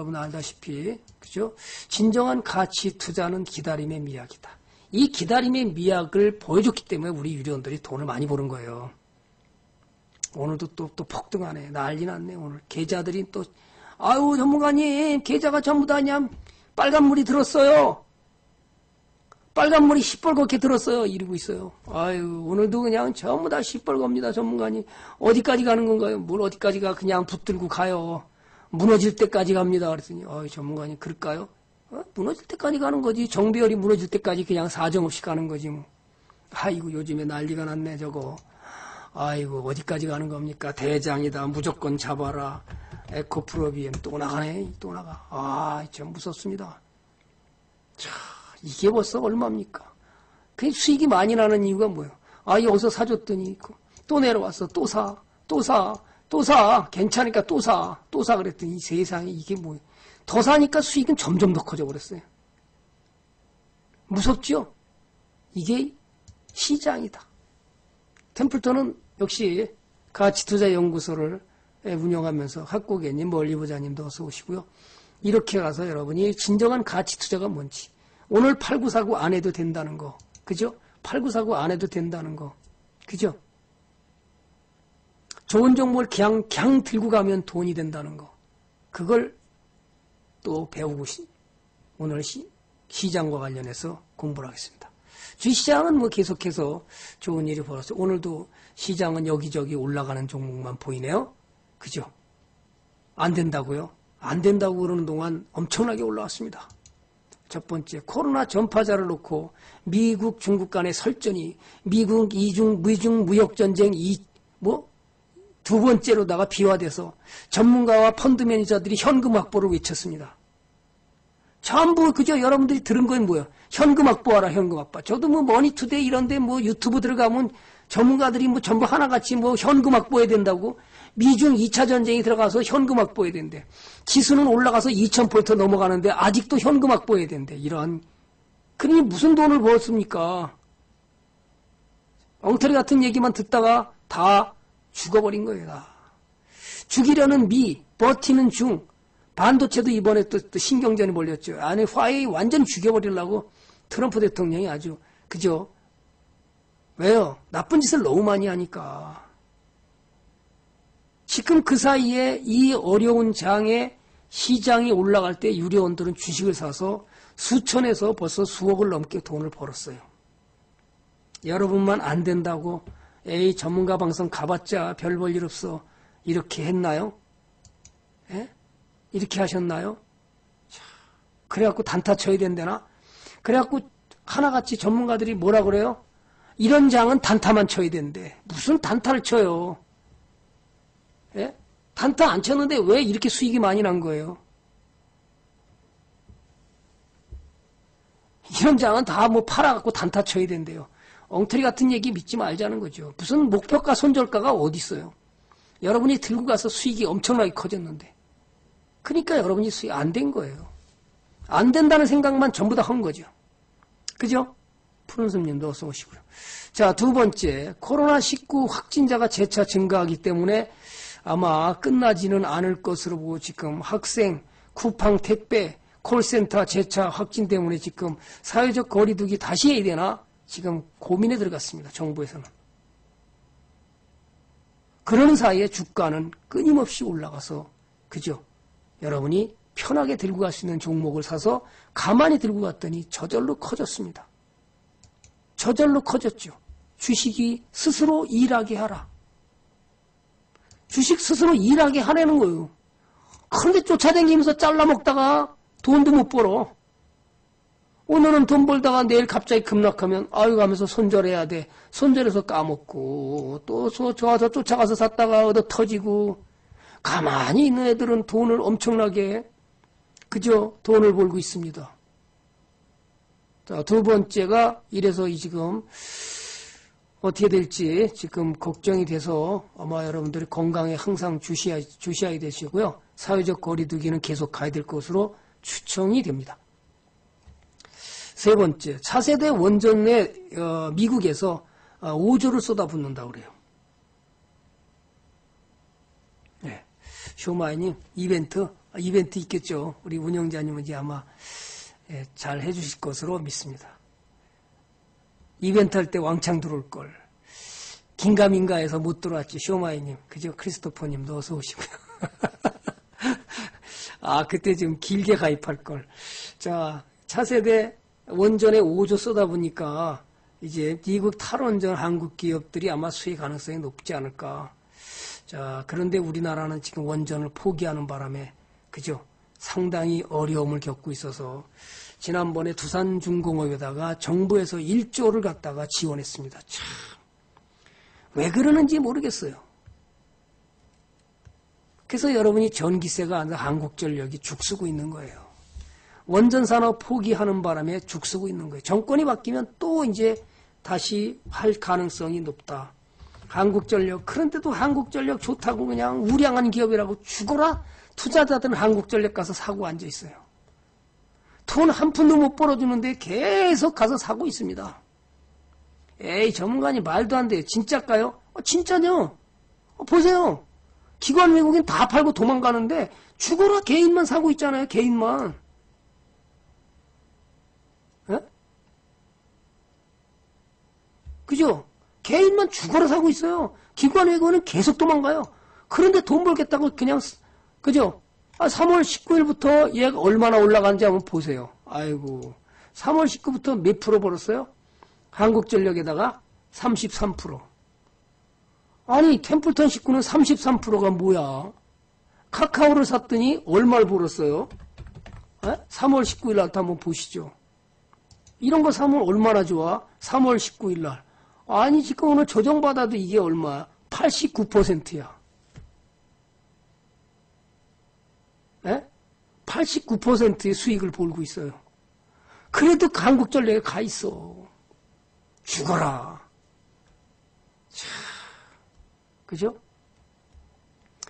여러분 알다시피, 그죠? 진정한 가치 투자는 기다림의 미학이다. 이 기다림의 미학을 보여줬기 때문에 우리 유리원들이 돈을 많이 버는 거예요. 오늘도 또 폭등하네. 난리 났네, 오늘. 계좌들이 또, 아유, 전문가님, 계좌가 전부 다냐? 빨간물이 들었어요. 빨간물이 시뻘겋게 들었어요. 이러고 있어요. 아유, 오늘도 그냥 전부 다 시뻘겁니다, 전문가님. 어디까지 가는 건가요? 뭘 어디까지 가? 그냥 붙들고 가요. 무너질 때까지 갑니다. 그랬더니, 아유, 전문가님, 그럴까요? 어? 무너질 때까지 가는 거지. 정비열이 무너질 때까지 그냥 사정없이 가는 거지, 뭐. 아이고, 요즘에 난리가 났네, 저거. 아이고, 어디까지 가는 겁니까? 대장이다. 무조건 잡아라. 에코프로비엠 또 나가네. 또 나가. 아, 참 무섭습니다. 자, 이게 벌써 얼마입니까? 그게 수익이 많이 나는 이유가 뭐예요? 아, 여기서 사줬더니 또 내려왔어. 또 사. 또 사. 또 사. 괜찮으니까 또 사. 또 사. 그랬더니 세상에 이게 뭐예요? 더 사니까 수익은 점점 더 커져 버렸어요. 무섭죠? 이게 시장이다. 템플턴은 역시 가치투자연구소를 운영하면서 학고개님, 멀리보자님도 어서 오시고요. 이렇게 가서 여러분이 진정한 가치투자가 뭔지, 오늘 팔고 사고 안 해도 된다는 거, 그죠? 팔고 사고 안 해도 된다는 거, 그죠? 좋은 정보를 그냥 들고 가면 돈이 된다는 거, 그걸 또 배우고 오늘 시장과 관련해서 공부를 하겠습니다. 주시장은 뭐 계속해서 좋은 일이 벌어서 오늘도 시장은 여기저기 올라가는 종목만 보이네요. 그죠? 안 된다고요? 안 된다고 그러는 동안 엄청나게 올라왔습니다. 첫 번째, 코로나 전파자를 놓고 미국, 중국 간의 설전이, 미국, 미중 무역전쟁, 두 번째로다가 비화돼서 전문가와 펀드 매니저들이 현금 확보를 외쳤습니다. 전부, 그죠? 여러분들이 들은 건 뭐예요? 현금 확보하라, 현금 확보. 저도 뭐 머니투데이 이런데 뭐 유튜브 들어가면 전문가들이 뭐 전부 하나같이 뭐 현금 확보해야 된다고. 미중 2차 전쟁이 들어가서 현금 확보해야 된대. 지수는 올라가서 2000포인트 넘어가는데 아직도 현금 확보해야 된대. 이런. 그러니 무슨 돈을 벌었습니까? 엉터리 같은 얘기만 듣다가 다 죽어버린 거예요, 다. 죽이려는 미, 버티는 중. 반도체도 이번에 또 신경전이 몰렸죠. 아니, 화웨이 완전 죽여버리려고 트럼프 대통령이 아주, 그죠? 왜요? 나쁜 짓을 너무 많이 하니까. 지금 그 사이에 이 어려운 장에 시장이 올라갈 때 유료원들은 주식을 사서 수천에서 벌써 수억을 넘게 돈을 벌었어요. 여러분만 안 된다고, 에이, 전문가 방송 가봤자 별 볼 일 없어. 이렇게 했나요? 예? 이렇게 하셨나요? 그래갖고 단타 쳐야 된대나? 그래갖고 하나같이 전문가들이 뭐라 그래요? 이런 장은 단타만 쳐야 된대. 무슨 단타를 쳐요? 예? 단타 안 쳤는데 왜 이렇게 수익이 많이 난 거예요? 이런 장은 다 뭐 팔아갖고 단타 쳐야 된대요. 엉터리 같은 얘기 믿지 말자는 거죠. 무슨 목표가 손절가가 어디 있어요? 여러분이 들고 가서 수익이 엄청나게 커졌는데. 그러니까 여러분이 수익 안 된 거예요. 안 된다는 생각만 전부 다 한 거죠. 그죠? 푸른숲님도 어서 오시고요. 자, 두 번째, 코로나19 확진자가 재차 증가하기 때문에 아마 끝나지는 않을 것으로 보고 지금 학생, 쿠팡 택배, 콜센터 재차 확진 때문에 지금 사회적 거리두기 다시 해야 되나? 지금 고민에 들어갔습니다. 정부에서는. 그런 사이에 주가는 끊임없이 올라가서, 그죠? 여러분이 편하게 들고 갈 수 있는 종목을 사서 가만히 들고 갔더니 저절로 커졌습니다. 저절로 커졌죠. 주식이 스스로 일하게 하라. 주식 스스로 일하게 하라는 거예요. 그런데 쫓아다니면서 잘라먹다가 돈도 못 벌어. 오늘은 돈 벌다가 내일 갑자기 급락하면 아유 하면서 손절해야 돼. 손절해서 까먹고 또 좋아서 쫓아가서 샀다가 얻어 터지고. 가만히 있는 애들은 돈을 엄청나게, 그죠? 돈을 벌고 있습니다. 자, 두 번째가 이래서 이 지금 어떻게 될지 지금 걱정이 돼서 아마 여러분들이 건강에 항상 주시하게 되시고요. 사회적 거리두기는 계속 가야 될 것으로 추정이 됩니다. 세 번째, 차세대 원전에 미국에서 5조를 쏟아붓는다고 그래요. 쇼마이님 이벤트 이벤트 있겠죠. 우리 운영자님은 이제 아마 잘 해주실 것으로 믿습니다. 이벤트 할 때 왕창 들어올 걸. 긴가민가해서 못 들어왔지. 쇼마이님, 그죠? 크리스토퍼님도 어서 오시고요. 아, 그때 지금 길게 가입할 걸. 자, 차세대 원전에 5조 쏟아보니까 이제 미국 탈원전 한국 기업들이 아마 수혜 가능성이 높지 않을까. 자, 그런데 우리나라는 지금 원전을 포기하는 바람에, 그죠? 상당히 어려움을 겪고 있어서 지난번에 두산중공업에다가 정부에서 1조를 갖다가 지원했습니다. 참, 왜 그러는지 모르겠어요. 그래서 여러분이 전기세가 아니라 한국전력이 죽쓰고 있는 거예요. 원전산업 포기하는 바람에 죽쓰고 있는 거예요. 정권이 바뀌면 또 이제 다시 할 가능성이 높다. 한국전력, 그런데도 한국전력 좋다고 그냥 우량한 기업이라고 죽어라? 투자자들은 한국전력 가서 사고 앉아 있어요. 돈 한 푼도 못 벌어주는데 계속 가서 사고 있습니다. 에이, 전문가님 말도 안 돼요. 진짜일까요? 진짜요. 보세요. 기관 외국인 다 팔고 도망가는데 죽어라 개인만 사고 있잖아요. 개인만. 에? 그죠? 개인만 죽어라 사고 있어요. 기관 외국인은 계속 도망가요. 그런데 돈 벌겠다고 그냥, 그죠? 아, 3월 19일부터 얘가 얼마나 올라간지 한번 보세요. 아이고, 3월 19일부터 몇 프로 벌었어요? 한국전력에다가 33%. 아니, 템플턴 식구는 33%가 뭐야? 카카오를 샀더니 얼마를 벌었어요? 에? 3월 19일 날 한번 보시죠. 이런 거 사면 얼마나 좋아? 3월 19일 날. 아니, 지금 오늘 조정받아도 이게 얼마야? 89%야. 에? 89%의 수익을 벌고 있어요. 그래도 한국전력에 가 있어. 죽어라. 참, 그죠?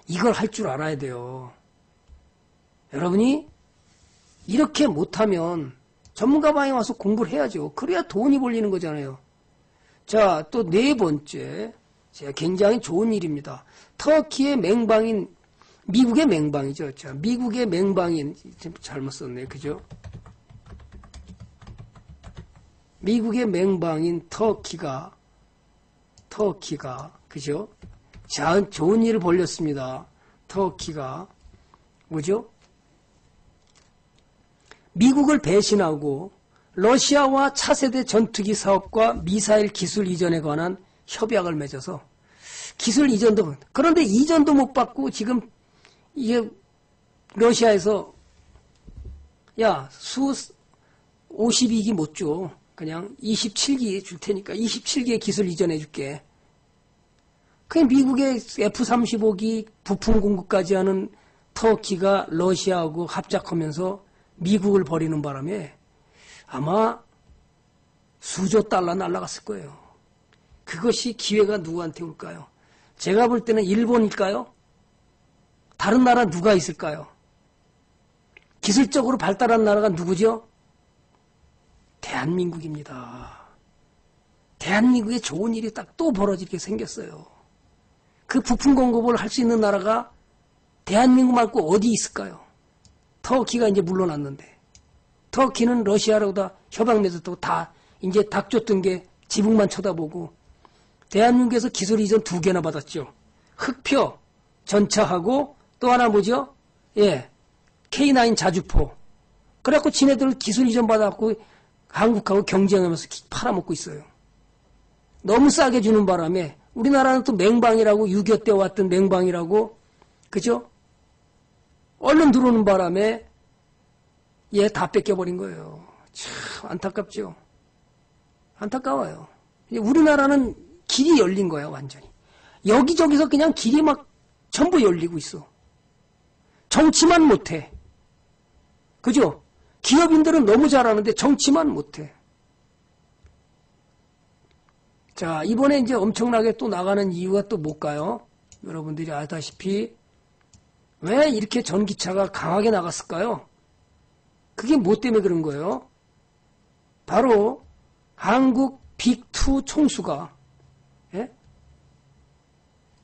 이걸 할 줄 알아야 돼요. 여러분이 이렇게 못하면 전문가 방에 와서 공부를 해야죠. 그래야 돈이 벌리는 거잖아요. 자, 또 네 번째, 제가 굉장히 좋은 일입니다. 터키의 맹방인, 미국의 맹방이죠. 자, 미국의 맹방인, 잘못 썼네, 그죠? 미국의 맹방인 터키가, 그죠? 자, 좋은 일을 벌였습니다. 터키가, 뭐죠? 미국을 배신하고 러시아와 차세대 전투기 사업과 미사일 기술 이전에 관한 협약을 맺어서 기술 이전도, 그런데 이전도 못 받고 지금 이게 러시아에서, 야, 수 52기 못 줘. 그냥 27기 줄 테니까 27기의 기술 이전해 줄게. 그냥 미국의 F-35기 부품 공급까지 하는 터키가 러시아하고 합작하면서 미국을 버리는 바람에 아마 수조 달러 날라갔을 거예요. 그것이 기회가 누구한테 올까요? 제가 볼 때는 일본일까요? 다른 나라 누가 있을까요? 기술적으로 발달한 나라가 누구죠? 대한민국입니다. 대한민국에 좋은 일이 딱 또 벌어지게 생겼어요. 그 부품 공급을 할 수 있는 나라가 대한민국 말고 어디 있을까요? 터키가 이제 물러났는데, 터키는 러시아라고 다 협약 맺었다고 다 이제 닭 쫓던 게 지붕만 쳐다보고, 대한민국에서 기술 이전 2개나 받았죠. 흑표, 전차하고 또 하나 뭐죠? 예, K9 자주포. 그래갖고 지네들 기술 이전 받아갖고 한국하고 경쟁하면서 팔아먹고 있어요. 너무 싸게 주는 바람에 우리나라는 또 맹방이라고 6.25 때 왔던 맹방이라고, 그죠? 얼른 들어오는 바람에 얘 다 뺏겨버린 거예요. 참 안타깝죠. 안타까워요. 우리나라는 길이 열린 거야, 완전히. 여기저기서 그냥 길이 막 전부 열리고 있어. 정치만 못해. 그죠? 기업인들은 너무 잘하는데 정치만 못해. 자, 이번에 이제 엄청나게 또 나가는 이유가 또 뭘까요? 여러분들이 아다시피 왜 이렇게 전기차가 강하게 나갔을까요? 그게 뭐 때문에 그런 거예요? 바로 한국 빅2 총수가, 예?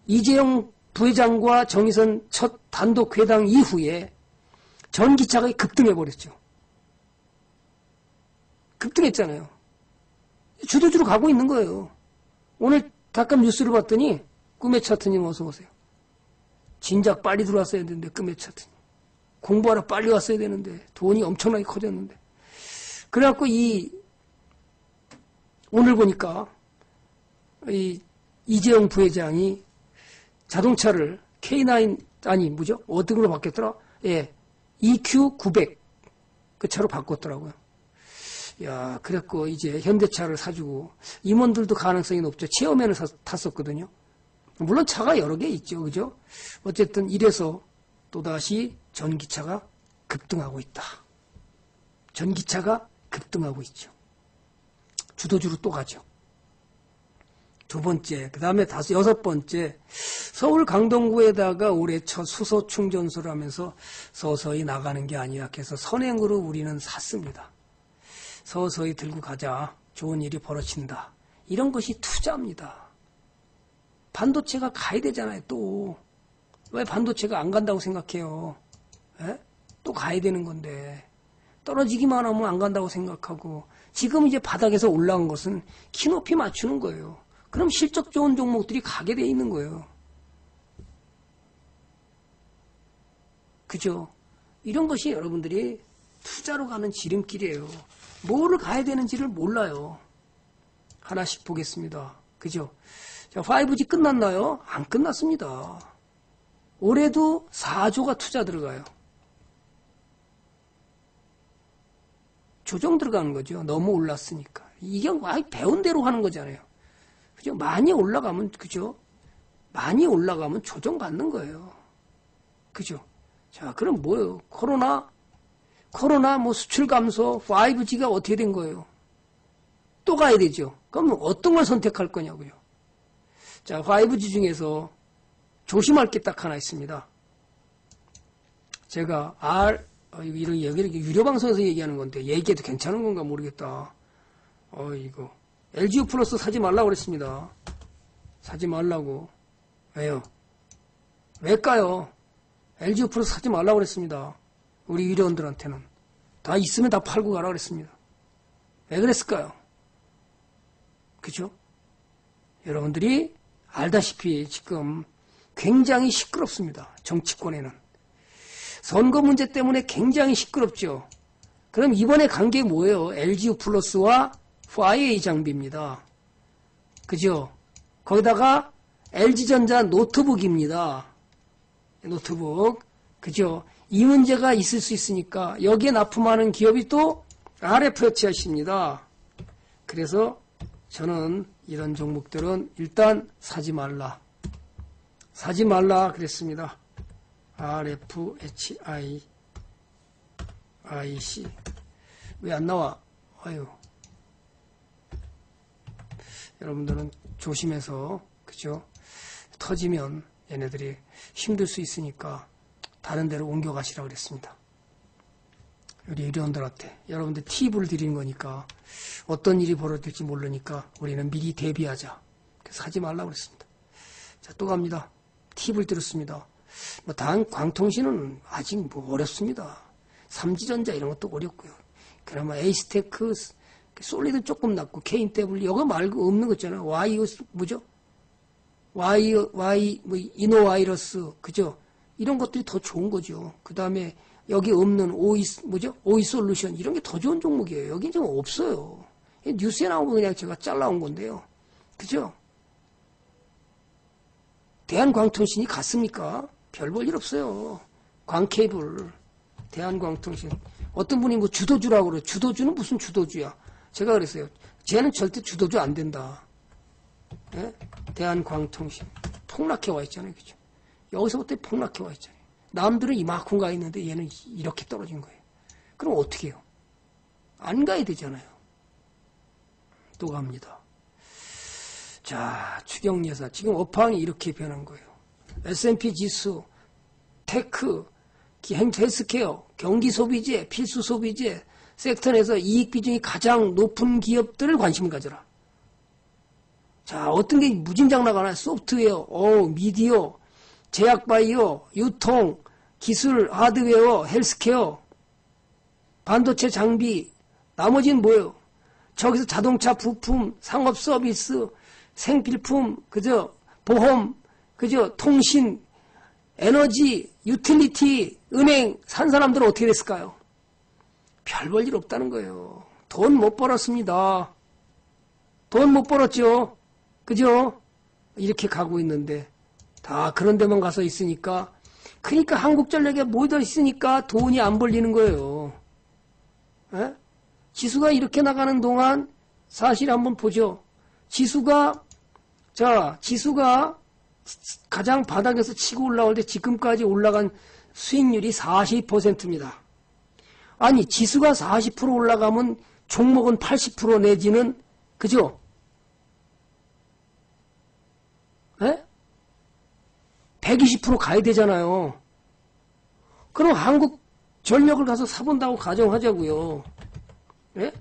이재용 부회장과 정의선 첫 단독 회담 이후에 전기차가 급등해버렸죠. 급등했잖아요. 주도주로 가고 있는 거예요. 오늘 가끔 뉴스를 봤더니 꿈의 차트님 어서 오세요. 진작 빨리 들어왔어야 되는데 꿈의 차트님. 공부하러 빨리 왔어야 되는데 돈이 엄청나게 커졌는데. 그래갖고 오늘 보니까 이재용 부회장이 자동차를 K9 어떤 걸로 바뀌었더라? 예, EQ900 그 차로 바꿨더라고요. 야, 그랬고 이제 현대차를 사주고 임원들도 가능성이 높죠. 체어맨을 탔었거든요. 물론 차가 여러 개 있죠, 그죠? 어쨌든 이래서 또다시 전기차가 급등하고 있다. 전기차가 급등하고 있죠. 주도주로 또 가죠. 두 번째, 그 다음에 여섯 번째, 서울 강동구에다가 올해 첫 수소 충전소를 하면서 서서히 나가는 게 아니라 해서 선행으로 우리는 샀습니다. 서서히 들고 가자. 좋은 일이 벌어진다. 이런 것이 투자입니다. 반도체가 가야 되잖아요, 또. 왜 반도체가 안 간다고 생각해요? 에? 또 가야 되는 건데. 떨어지기만 하면 안 간다고 생각하고. 지금 이제 바닥에서 올라온 것은 키높이 맞추는 거예요. 그럼 실적 좋은 종목들이 가게 돼 있는 거예요. 그죠? 이런 것이 여러분들이 투자로 가는 지름길이에요. 뭐를 가야 되는지를 몰라요. 하나씩 보겠습니다. 그죠? 자, 5G 끝났나요? 안 끝났습니다. 올해도 4조가 투자 들어가요. 조정 들어가는 거죠. 너무 올랐으니까. 이게 배운 대로 하는 거잖아요. 그죠? 많이 올라가면, 그죠? 많이 올라가면 조정받는 거예요. 그죠? 자, 그럼 뭐예요? 코로나 뭐 수출 감소, 5G가 어떻게 된 거예요? 또 가야 되죠. 그럼 어떤 걸 선택할 거냐고요. 자, 5G 중에서 조심할 게 딱 하나 있습니다. 제가 이런 유료 방송에서 얘기하는 건데 얘기해도 괜찮은 건가 모르겠다. 이거 LG유플러스 사지 말라고 그랬습니다. 사지 말라고. 왜요? 왜까요? LG유플러스 사지 말라고 그랬습니다. 우리 유료원들한테는. 다 있으면 다 팔고 가라 그랬습니다. 왜 그랬을까요? 그죠? 여러분들이 알다시피 지금 굉장히 시끄럽습니다. 정치권에는. 선거 문제 때문에 굉장히 시끄럽죠. 그럼 이번에 간 게 뭐예요? LG유플러스와 5A 장비입니다. 그죠? 거기다가 LG전자 노트북입니다. 노트북. 그죠? 이 문제가 있을 수 있으니까 여기에 납품하는 기업이 또 RFHIC입니다. 그래서 저는 이런 종목들은 일단 사지 말라. 사지 말라 그랬습니다. RFHIC. 왜 안 나와? 아유. 여러분들은 조심해서, 그죠? 터지면 얘네들이 힘들 수 있으니까 다른 데로 옮겨가시라고 그랬습니다. 우리 의료원들한테. 여러분들 팁을 드린 거니까 어떤 일이 벌어질지 모르니까 우리는 미리 대비하자. 그래서 사지 말라고 그랬습니다. 자, 또 갑니다. 팁을 드렸습니다. 뭐, 단, 광통신은 아직 뭐 어렵습니다. 삼지전자 이런 것도 어렵고요. 그나마 에이스테크, 솔리드 조금 낮고, KNW, 이거 말고 없는 거 있잖아요. 이노와이러스, 그죠? 이런 것들이 더 좋은 거죠. 그 다음에 여기 없는 오이솔루션, 이런 게 더 좋은 종목이에요. 여긴 좀 없어요. 뉴스에 나오고 그냥 제가 잘라온 건데요. 그죠? 대한광통신이 갔습니까? 별 볼 일 없어요. 광케이블, 대한광통신. 어떤 분이 뭐 주도주라고 그래요. 주도주는 무슨 주도주야? 제가 그랬어요. 쟤는 절대 주도주 안 된다. 예? 대한광통신. 폭락해 와 있잖아요. 그죠? 여기서부터 폭락해 와 있잖아요. 남들은 이만큼 가 있는데 얘는 이렇게 떨어진 거예요. 그럼 어떻게 해요? 안 가야 되잖아요. 또 갑니다. 자, 추경예산. 지금 업황이 이렇게 변한 거예요. S&P 지수, 테크, 헬스케어, 경기소비재, 필수소비재, 섹터 내에서 이익 비중이 가장 높은 기업들을 관심을 가져라. 자, 어떤 게 무진장 나가나요? 소프트웨어, 미디어, 제약바이오, 유통, 기술, 하드웨어, 헬스케어, 반도체 장비, 나머지는 뭐예요? 저기서 자동차 부품, 상업 서비스, 생필품, 그저 보험, 그저 통신, 에너지, 유틸리티, 은행 산 사람들은 어떻게 됐을까요? 별 볼 일 없다는 거예요. 돈 못 벌었습니다. 돈 못 벌었죠. 그죠? 이렇게 가고 있는데 다 그런 데만 가서 있으니까, 그러니까 한국전력에 모여 있으니까 돈이 안 벌리는 거예요. 에? 지수가 이렇게 나가는 동안 사실 한번 보죠. 지수가 가장 바닥에서 치고 올라올 때 지금까지 올라간 수익률이 40%입니다. 아니, 지수가 40% 올라가면 종목은 80% 내지는, 그죠? 에? 120% 가야 되잖아요. 그럼 한국전력을 가서 사본다고 가정하자고요. 예?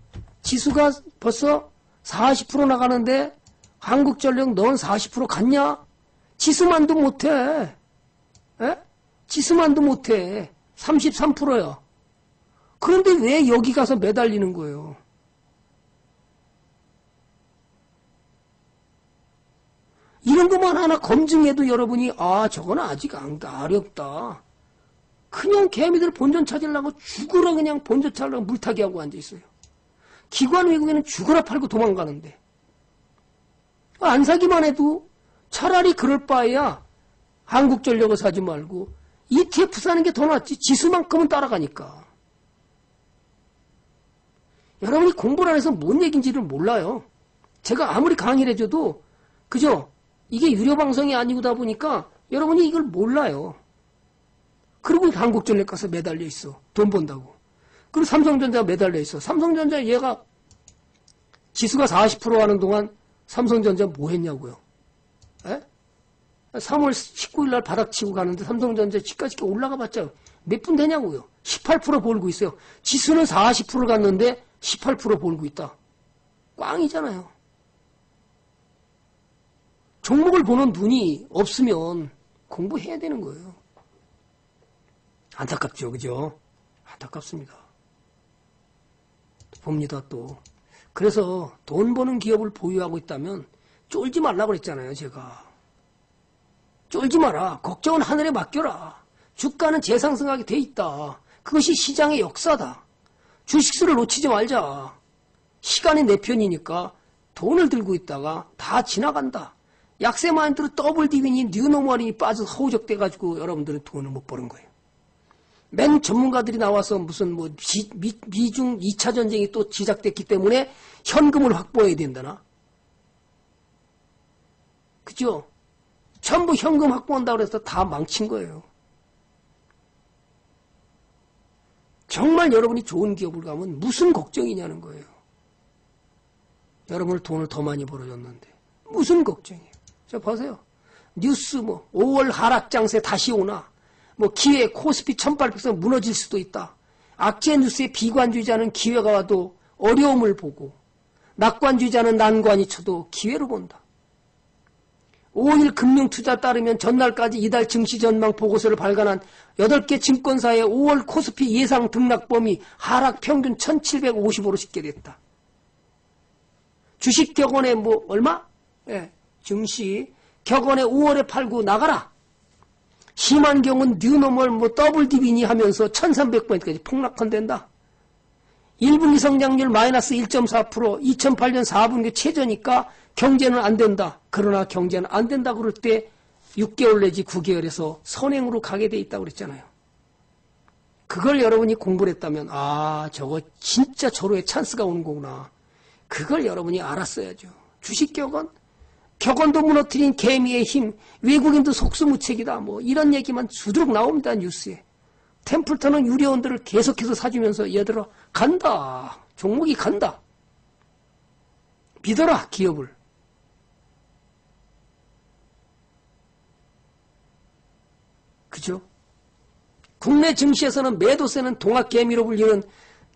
지수가 벌써 40% 나가는데 한국전력 넌 40% 갔냐? 지수만도 못해. 예? 지수만도 못해. 33%야. 그런데 왜 여기 가서 매달리는 거예요? 이런 것만 하나 검증해도 여러분이, 아, 저건 아직 어렵다. 그냥 개미들 본전 찾으려고 죽으라, 그냥 본전 찾으려고 물타기하고 앉아있어요. 기관 외국에는 죽어라 팔고 도망가는데, 안 사기만 해도 차라리 그럴 바에야 한국전력을 사지 말고 ETF 사는 게 더 낫지. 지수만큼은 따라가니까. 여러분이 공부를 안 해서 뭔 얘기인지를 몰라요. 제가 아무리 강의를 해줘도, 그죠? 이게 유료 방송이 아니고다 보니까 여러분이 이걸 몰라요. 그리고 한국전력 가서 매달려 있어. 돈 번다고. 그리고 삼성전자 매달려 있어. 삼성전자 얘가 지수가 40% 하는 동안 삼성전자 뭐 했냐고요. 에? 3월 19일 날 바닥치고 가는데 삼성전자 지까지 올라가 봤자 몇 분 되냐고요. 18% 벌고 있어요. 지수는 40% 갔는데 18% 벌고 있다. 꽝이잖아요. 종목을 보는 눈이 없으면 공부해야 되는 거예요. 안타깝죠, 그죠? 안타깝습니다. 봅니다, 또. 그래서 돈 버는 기업을 보유하고 있다면 쫄지 말라고 그랬잖아요, 제가. 쫄지 마라. 걱정은 하늘에 맡겨라. 주가는 재상승하게 돼 있다. 그것이 시장의 역사다. 주식수를 놓치지 말자. 시간이 내 편이니까 돈을 들고 있다가 다 지나간다. 약세 마인드로 더블 디윈이 뉴노멀이 빠져서 허우적대가지고 여러분들은 돈을 못 버는 거예요. 맨 전문가들이 나와서 무슨 뭐 미중 2차 전쟁이 또 시작됐기 때문에 현금을 확보해야 된다나? 그죠? 전부 현금 확보한다고 해서 다 망친 거예요. 정말 여러분이 좋은 기업을 가면 무슨 걱정이냐는 거예요. 여러분을 돈을 더 많이 벌어줬는데 무슨 걱정이에요. 자, 보세요. 뉴스 뭐 5월 하락 장세 다시 오나, 뭐 기회 코스피 1800선 무너질 수도 있다, 악재 뉴스에 비관주의자는 기회가 와도 어려움을 보고 낙관주의자는 난관이 쳐도 기회로 본다, 5일 금융투자 따르면 전날까지 이달 증시 전망 보고서를 발간한 8개 증권사의 5월 코스피 예상 등락 범위 하락 평균 1755로 집계됐다, 주식 격언에 뭐 얼마? 예, 증시 격언에 5월에 팔고 나가라. 심한 경우는 뉴노멀 뭐 더블 디비니 하면서 1300포인트까지 폭락한댄다. 1분기 성장률 마이너스 1.4%, 2008년 4분기 최저니까 경제는 안 된다. 그러나 경제는 안 된다 그럴 때 6개월 내지 9개월에서 선행으로 가게 돼 있다고 그랬잖아요. 그걸 여러분이 공부를 했다면, 아, 저거 진짜 저로의 찬스가 오는 거구나. 그걸 여러분이 알았어야죠. 주식 격언? 격언도 무너뜨린 개미의 힘, 외국인도 속수무책이다, 뭐 이런 얘기만 수두룩 나옵니다, 뉴스에. 템플턴은 유료원들을 계속해서 사주면서, 얘들아 간다, 종목이 간다, 믿어라 기업을. 그죠? 국내 증시에서는 매도세는 동학개미로 불리는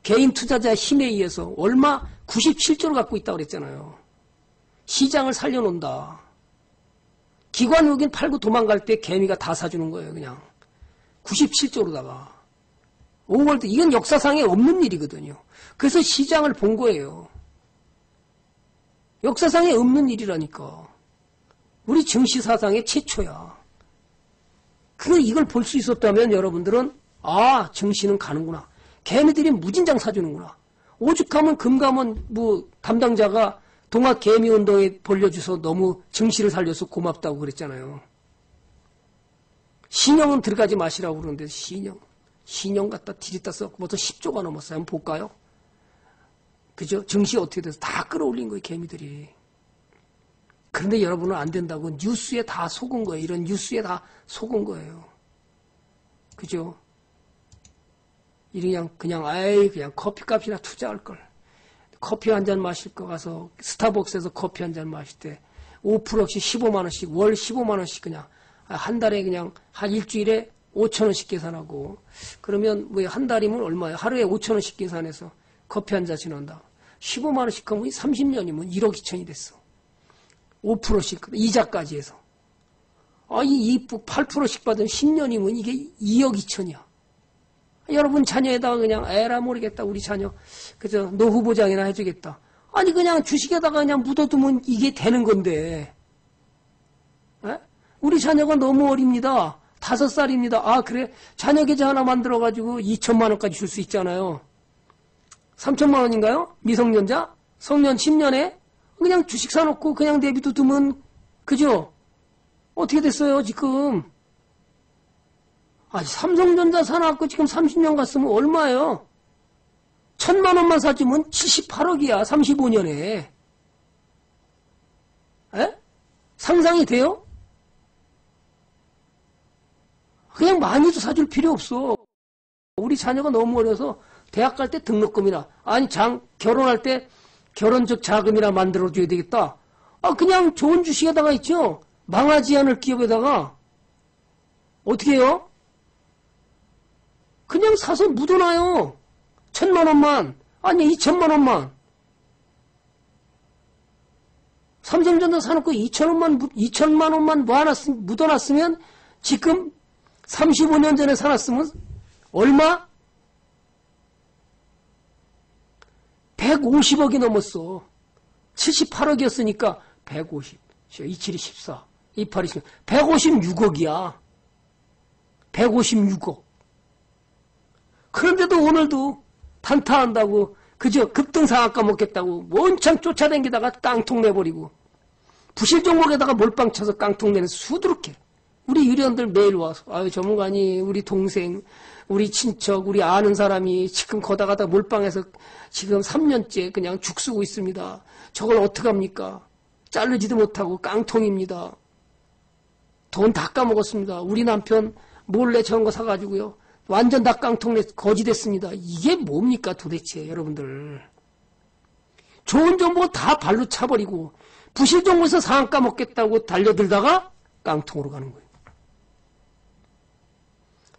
개인 투자자 힘에 의해서 얼마 97조를 갖고 있다고 그랬잖아요. 시장을 살려놓는다. 기관 외국인 팔고 도망갈 때 개미가 다 사주는 거예요, 그냥. 97조로다가 5월 때 이건 역사상에 없는 일이거든요. 그래서 시장을 본 거예요. 역사상에 없는 일이라니까. 우리 증시사상의 최초야. 그 이걸 볼 수 있었다면 여러분들은 아, 증시는 가는구나. 걔네들이 무진장 사주는구나. 오죽하면 금감원 뭐 담당자가 동학개미운동에 벌려줘서 너무 증시를 살려서 고맙다고 그랬잖아요. 신형은 들어가지 마시라고 그러는데 신형 갖다 디디다 써서 벌써 10조가 넘었어요. 한번 볼까요? 그죠? 증시 어떻게 돼서 다 끌어올린 거예요, 개미들이. 그런데 여러분은 안 된다고 뉴스에 다 속은 거예요. 이런 뉴스에 다 속은 거예요. 그죠? 그냥 아이 그냥 커피값이나 투자할 걸. 커피 한 잔 마실 거 가서 스타벅스에서 커피 한 잔 마실 때 5%씩 15만원씩 월 15만원씩 그냥 한 달에 그냥 한 일주일에 5천원씩 계산하고 그러면 뭐 한 달이면 얼마예요? 하루에 5천원씩 계산해서 커피 한 잔씩 한다. 15만원씩 하면 30년이면 1억 2천이 됐어. 5%씩 이자까지 해서 아, 이 8%씩 받으면 10년이면 이게 2억 2천이야. 여러분 자녀에다가 그냥 에라 모르겠다 우리 자녀 그저 노후 보장이나 해주겠다. 아니 그냥 주식에다가 그냥 묻어두면 이게 되는 건데 에? 우리 자녀가 너무 어립니다. 5살입니다. 아 그래 자녀 계좌 하나 만들어가지고 2천만원까지 줄 수 있잖아요. 3천만원인가요? 미성년자? 성년 10년에? 그냥 주식 사놓고 그냥 내비도 두면 그죠? 어떻게 됐어요 지금? 아, 삼성전자 사놨고 지금 30년 갔으면 얼마예요? 1000만원만 사주면 78억이야, 35년에. 에? 상상이 돼요? 그냥 많이도 사줄 필요 없어. 우리 자녀가 너무 어려서 대학 갈 때 등록금이나, 아니, 결혼할 때 결혼적 자금이나 만들어줘야 되겠다. 아, 그냥 좋은 주식에다가 있죠? 망하지 않을 기업에다가. 어떻게 해요? 그냥 사서 묻어놔요. 1000만원만. 아니, 2000만원만. 삼성전자 사놓고 2000만원만 묻어놨으면 지금 35년 전에 사놨으면 얼마? 150억이 넘었어. 78억이었으니까 150. 27이 14. 28이 14. 156억이야. 156억. 그런데도 오늘도 단타한다고 그저 급등상한가 먹겠다고 원창 쫓아다니다가 깡통 내버리고 부실 종목에다가 몰빵 쳐서 깡통 내는 수두룩해. 우리 유리원들 매일 와서 아유 전문가님 우리 동생 우리 친척 우리 아는 사람이 지금 거다가다 몰빵해서 지금 3년째 그냥 죽 쓰고 있습니다. 저걸 어떡합니까? 자르지도 못하고 깡통입니다. 돈 다 까먹었습니다. 우리 남편 몰래 저런 거 사가지고요. 완전 다 깡통에 거지 됐습니다. 이게 뭡니까 도대체 여러분들. 좋은 정보 다 발로 차버리고 부실 정보에서 상한 까먹겠다고 달려들다가 깡통으로 가는 거예요.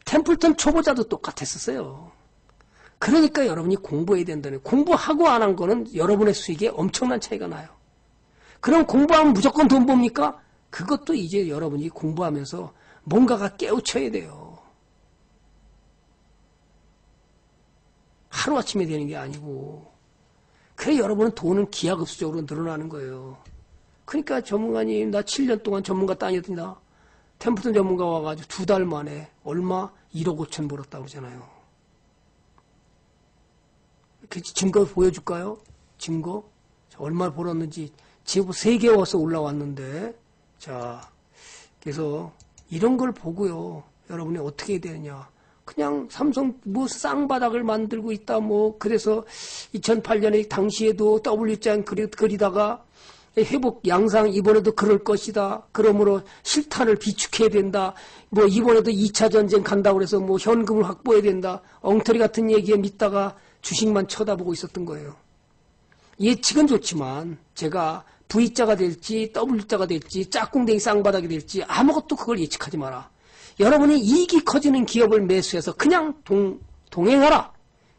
템플턴 초보자도 똑같았었어요. 그러니까 여러분이 공부해야 된다는 거예요. 공부하고 안 한 거는 여러분의 수익에 엄청난 차이가 나요. 그럼 공부하면 무조건 돈 봅니까? 그것도 이제 여러분이 공부하면서 뭔가가 깨우쳐야 돼요. 하루아침에 되는 게 아니고 그래 여러분은 돈은 기하급수적으로 늘어나는 거예요. 그러니까 전문가님 나 7년 동안 전문가 따니었다. 템플턴 전문가 와가지고 2달 만에 얼마? 1억 5천 벌었다고 그러잖아요. 그 증거 보여줄까요? 증거? 얼마 벌었는지 지금 3개 와서 올라왔는데 자 그래서 이런 걸 보고요. 여러분이 어떻게 해야 되느냐. 그냥 삼성 뭐 쌍바닥을 만들고 있다 뭐 그래서 2008년에 당시에도 W자 그리다가 회복 양상 이번에도 그럴 것이다. 그러므로 실탄을 비축해야 된다. 뭐 이번에도 2차 전쟁 간다고 그래서 뭐 현금을 확보해야 된다. 엉터리 같은 얘기에 믿다가 주식만 쳐다보고 있었던 거예요. 예측은 좋지만 제가 V자가 될지 W자가 될지 짝꿍댕이 쌍바닥이 될지 아무것도 그걸 예측하지 마라. 여러분이 이익이 커지는 기업을 매수해서 그냥 동행하라.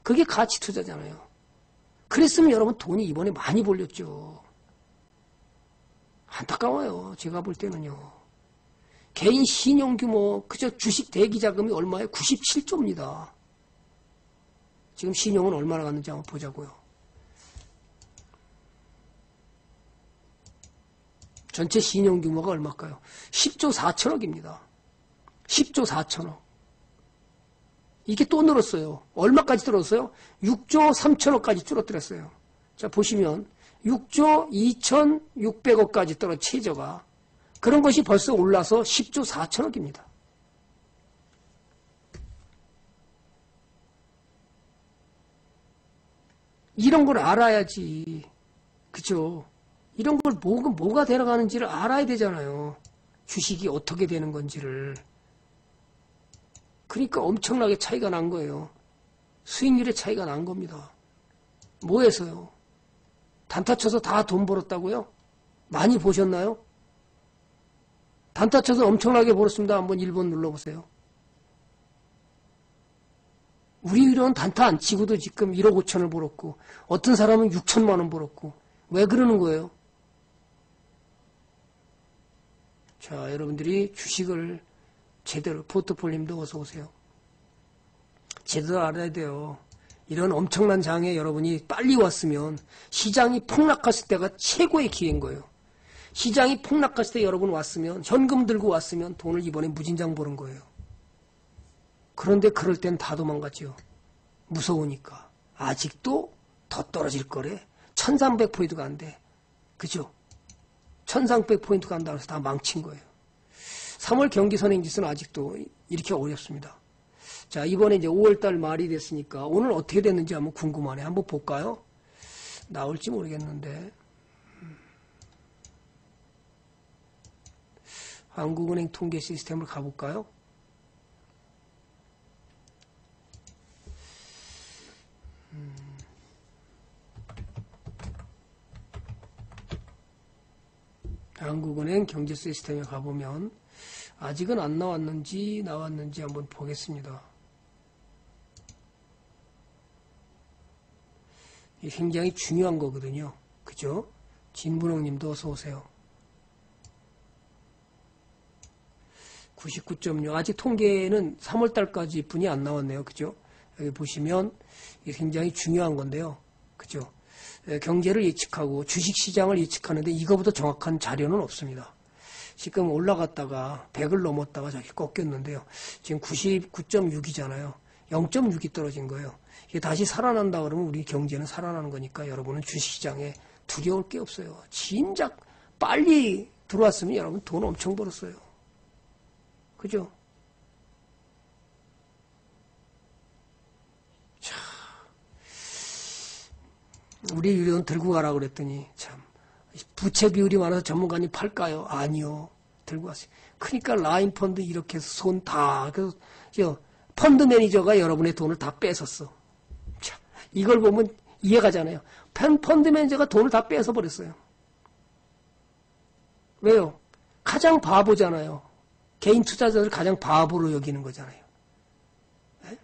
그게 가치 투자잖아요. 그랬으면 여러분 돈이 이번에 많이 벌렸죠. 안타까워요. 제가 볼 때는요. 개인 신용규모, 그저 주식 대기자금이 얼마예요? 97조입니다. 지금 신용은 얼마나 갔는지 한번 보자고요. 전체 신용규모가 얼마일까요? 10조 4천억입니다. 10조 4천억. 이게 또 늘었어요. 얼마까지 늘었어요? 6조 3천억까지 줄어들었어요. 자, 보시면 6조 2,600억까지 떨어진 최저가, 그런 것이 벌써 올라서 10조 4천억입니다. 이런 걸 알아야지. 그죠? 이런 걸 뭐가 되어가는지를 알아야 되잖아요. 주식이 어떻게 되는 건지를. 그러니까 엄청나게 차이가 난 거예요. 수익률의 차이가 난 겁니다. 뭐해서요? 단타쳐서 다 돈 벌었다고요? 많이 보셨나요? 단타쳐서 엄청나게 벌었습니다. 한번 1번 눌러보세요. 우리 의료원 단타 안 치고도 지금 1억 5천을 벌었고, 어떤 사람은 6천만 원 벌었고. 왜 그러는 거예요? 자, 여러분들이 주식을 제대로, 포트폴리오님도 어서 오세요. 제대로 알아야 돼요. 이런 엄청난 장에 여러분이 빨리 왔으면, 시장이 폭락했을 때가 최고의 기회인 거예요. 시장이 폭락했을 때 여러분 왔으면, 현금 들고 왔으면 돈을 이번에 무진장 버는 거예요. 그런데 그럴 땐 다 도망갔죠. 무서우니까. 아직도 더 떨어질 거래. 1300포인트가 안 돼. 그죠? 1300포인트가 안 돼서 다 망친 거예요. 3월 경기 선행지수는 아직도 이렇게 어렵습니다. 자, 이번에 이제 5월달 말이 됐으니까 오늘 어떻게 됐는지 한번 궁금하네. 한번 볼까요? 나올지 모르겠는데. 한국은행 통계 시스템을 가볼까요? 한국은행 경제 시스템에 가보면 아직은 안 나왔는지 나왔는지 한번 보겠습니다. 이게 굉장히 중요한 거거든요. 그죠? 진분홍님도 어서 오세요. 99.6. 아직 통계는 3월달까지 분이 안 나왔네요. 그죠? 여기 보시면 이게 굉장히 중요한 건데요. 그죠? 경제를 예측하고 주식시장을 예측하는데 이거보다 정확한 자료는 없습니다. 지금 올라갔다가 100을 넘었다가 저기 꺾였는데요. 지금 99.6이잖아요. 0.6이 떨어진 거예요. 이게 다시 살아난다 그러면 우리 경제는 살아나는 거니까 여러분은 주식시장에 두려울 게 없어요. 진작 빨리 들어왔으면 여러분 돈 엄청 벌었어요. 그죠? 우리 유료는 들고 가라 그랬더니 참 부채 비율이 많아서 전문가님 팔까요? 아니요. 들고 가세요. 그러니까 라임펀드 이렇게 해서 손 다, 그래서 펀드 매니저가 여러분의 돈을 다 뺏었어. 참, 이걸 보면 이해가잖아요. 펀드 매니저가 돈을 다 뺏어버렸어요. 왜요? 가장 바보잖아요. 개인 투자자를 가장 바보로 여기는 거잖아요. 네?